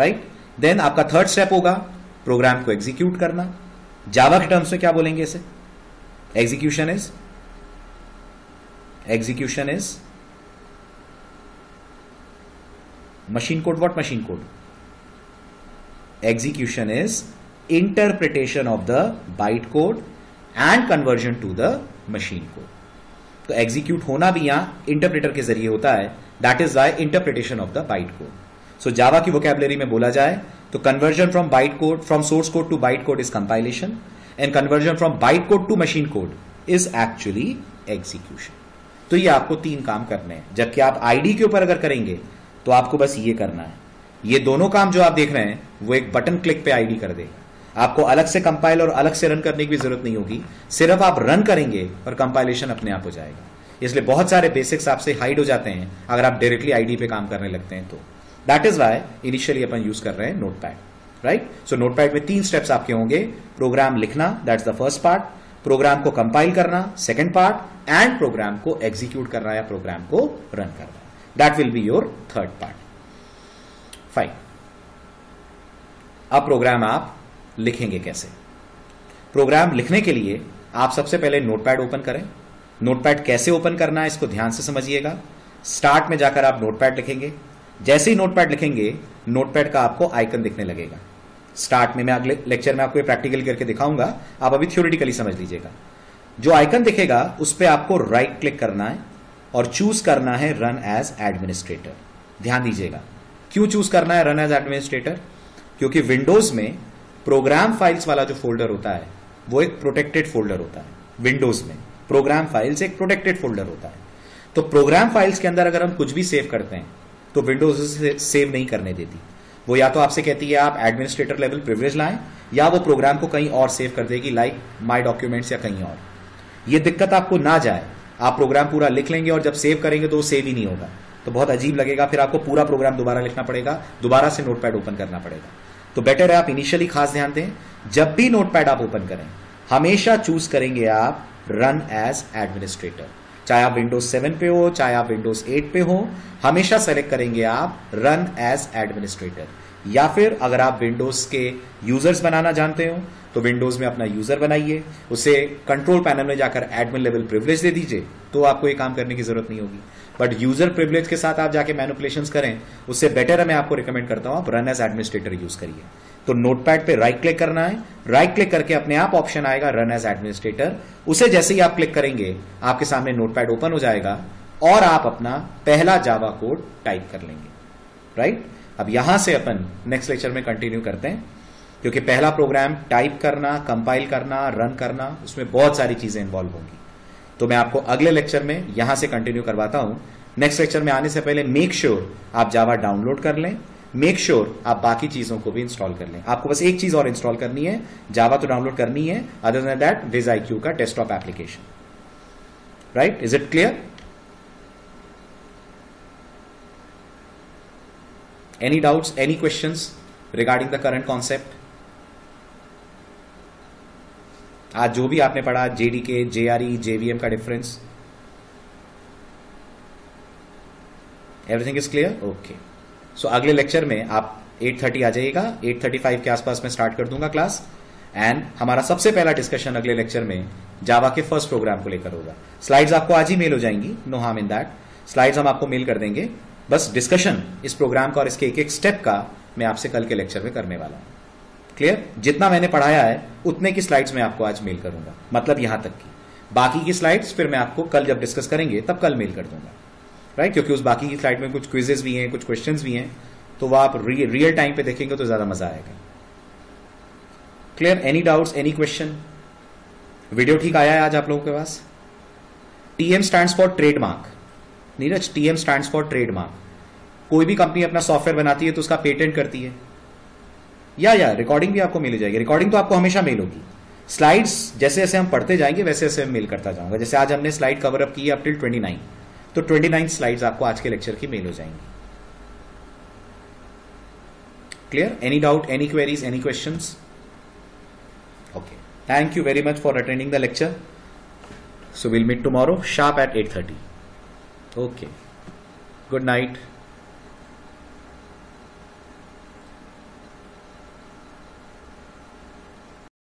right? Then आपका third step होगा program को execute करना. Java के terms में क्या बोलेंगे इसे? Execution is execution is machine code. What machine code? Execution is interpretation of the bytecode and conversion to the machine code. तो एग्जीक्यूट होना भी यहां इंटरप्रेटर के जरिए होता है, that is why interpretation of the byte code. So Java की vocabulary में बोला जाए तो conversion from byte code from source code to byte code is compilation and conversion from byte code to machine code is actually execution. तो ये आपको तीन काम करने हैं. जबकि आप आईडी के ऊपर अगर करेंगे तो आपको बस ये करना है. ये दोनों काम जो आप देख रहे हैं वो एक बटन क्लिक पे आईडी कर देगा. आपको अलग से कंपाइल और अलग से रन करने की भी जरूरत नहीं होगी. सिर्फ आप रन करेंगे और कंपाइलेशन अपने आप हो जाएगा. इसलिए बहुत सारे बेसिक्स आपसे हाइड हो जाते हैं अगर आप डायरेक्टली आईडी पे काम करने लगते हैं. तो दैट इज वाई इनिशियली अपन यूज कर रहे हैं नोटपैड, राइट. सो नोटपैड में तीन स्टेप्स आपके होंगे. प्रोग्राम लिखना, that's the first part. Program को कंपाइल करना, सेकेंड पार्ट. एंड प्रोग्राम को एग्जीक्यूट करना या प्रोग्राम को रन करना, that will be your third part. Fine. अब प्रोग्राम आप लिखेंगे कैसे. प्रोग्राम लिखने के लिए आप सबसे पहले नोटपैड ओपन करें. नोटपैड कैसे ओपन करना है इसको ध्यान से समझिएगा. स्टार्ट में जाकर आप नोटपैड लिखेंगे. जैसे ही नोटपैड लिखेंगे नोटपैड का आपको आइकन दिखने लगेगा. स्टार्ट में मैं अगले लेक्चर में आपको ये प्रैक्टिकल करके दिखाऊंगा, आप अभी थ्योरेटिकली समझ लीजिएगा. जो आइकन दिखेगा उस पर आपको राइट क्लिक करना है और चूज करना है रन एज एडमिनिस्ट्रेटर. ध्यान दीजिएगा क्यों चूज करना है रन एज एडमिनिस्ट्रेटर, क्योंकि विंडोज में प्रोग्राम फाइल्स वाला जो फोल्डर होता है वो एक प्रोटेक्टेड फोल्डर होता है. विंडोज में प्रोग्राम फाइल्स एक प्रोटेक्टेड फोल्डर होता है. तो प्रोग्राम फाइल्स के अंदर अगर हम कुछ भी सेव करते हैं तो विंडोज उसे सेव नहीं करने देती. वो या तो आपसे कहती है आप एडमिनिस्ट्रेटर लेवल प्रिविलेज लाएं या वो प्रोग्राम को कहीं और सेव कर देगी, लाइक माय डॉक्यूमेंट्स या कहीं और. ये दिक्कत आपको ना जाए, आप प्रोग्राम पूरा लिख लेंगे और जब सेव करेंगे तो वो सेव ही नहीं होगा तो बहुत अजीब लगेगा. फिर आपको पूरा प्रोग्राम दोबारा लिखना पड़ेगा, दोबारा से नोटपैड ओपन करना पड़ेगा. तो बेटर है आप इनिशियली खास ध्यान दें. जब भी नोटपैड आप ओपन करें हमेशा चूज करेंगे आप रन एज एडमिनिस्ट्रेटर. चाहे आप विंडोज सेवन पे हो, चाहे आप विंडोज एट पे हो, हमेशा सेलेक्ट करेंगे आप रन एज एडमिनिस्ट्रेटर. या फिर अगर आप विंडोज के यूजर्स बनाना जानते हो तो विंडोज में अपना यूजर बनाइए, उसे कंट्रोल पैनल में जाकर एडमिन लेवल प्रिविलेज दे दीजिए तो आपको ये काम करने की जरूरत नहीं होगी. बट यूजर प्रिविलेज के साथ आप जाके मैनिपुलेशंस करें उससे बेटर है, मैं आपको रिकमेंड करता हूं आप रन एज एडमिनिस्ट्रेटर यूज करिए. तो नोटपैड पे राइट क्लिक करना है. राइट क्लिक करके अपने आप ऑप्शन आएगा रन एज एडमिनिस्ट्रेटर. उसे जैसे ही आप क्लिक करेंगे आपके सामने नोटपैड ओपन हो जाएगा और आप अपना पहला जावा कोड टाइप कर लेंगे, राइट. अब यहां से अपन नेक्स्ट लेक्चर में कंटिन्यू करते हैं क्योंकि पहला प्रोग्राम टाइप करना, कंपाइल करना, रन करना, उसमें बहुत सारी चीजें इन्वॉल्व होंगी. तो मैं आपको अगले लेक्चर में यहां से कंटिन्यू करवाता हूं. नेक्स्ट लेक्चर में आने से पहले मेक श्योर sure आप जावा डाउनलोड कर लें. मेक श्योर sure, आप बाकी चीजों को भी इंस्टॉल कर लें. आपको बस एक चीज और इंस्टॉल करनी है, जावा तो डाउनलोड करनी है, other than that WizIQ का desktop application, right. Is it clear? Any doubts, any questions regarding the current concept? आज जो भी आपने पढ़ा, जेडीके, जेआरई, जेवीएम का difference, everything is clear? Okay. So so, अगले लेक्चर में आप एट थर्टी आ जाइएगा. एट थर्टी फाइव के आसपास मैं स्टार्ट कर दूंगा क्लास. एंड हमारा सबसे पहला डिस्कशन अगले लेक्चर में जावा के फर्स्ट प्रोग्राम को लेकर होगा. स्लाइड्स आपको आज ही मेल हो जाएंगी, no harm in that. Slides हम आपको मेल कर देंगे. बस डिस्कशन इस प्रोग्राम का और इसके एक एक स्टेप का मैं आपसे कल के लेक्चर में करने वाला हूं. क्लियर? जितना मैंने पढ़ाया है उतने की स्लाइड्स मैं आपको आज मेल करूंगा, मतलब यहां तक की. बाकी की स्लाइड्स फिर मैं आपको कल जब डिस्कस करेंगे तब कल मेल कर दूंगा, राइट right? क्योंकि उस बाकी की स्लाइड में कुछ क्विजेस भी हैं, कुछ क्वेश्चंस भी हैं, तो वह आप रि, रियल टाइम पे देखेंगे तो ज्यादा मजा आएगा. Clear? Any doubts, any question? Video ठीक आया है आज आप लोगों के पास? TM stands for trademark. Neeraj, TM stands for trademark. कोई भी कंपनी अपना सॉफ्टवेयर बनाती है तो उसका पेटेंट करती है. या या रिकॉर्डिंग भी आपको मिल जाएगी. रिकॉर्डिंग तो आपको हमेशा मेल होगी. स्लाइड्स जैसे जैसे हम पढ़ते जाएंगे वैसे वैसे मेल करता जाऊंगा. जैसे आज हमने स्लाइड कवरअप की है अपटिल ट्वेंटी नाइन तो ट्वेंटी नाइन स्लाइड्स आपको आज के लेक्चर की मेल हो जाएंगी. Clear? Any doubt, any queries, any questions? Okay, thank you very much for attending the lecture. So will meet tomorrow sharp at eight thirty. Okay, good night.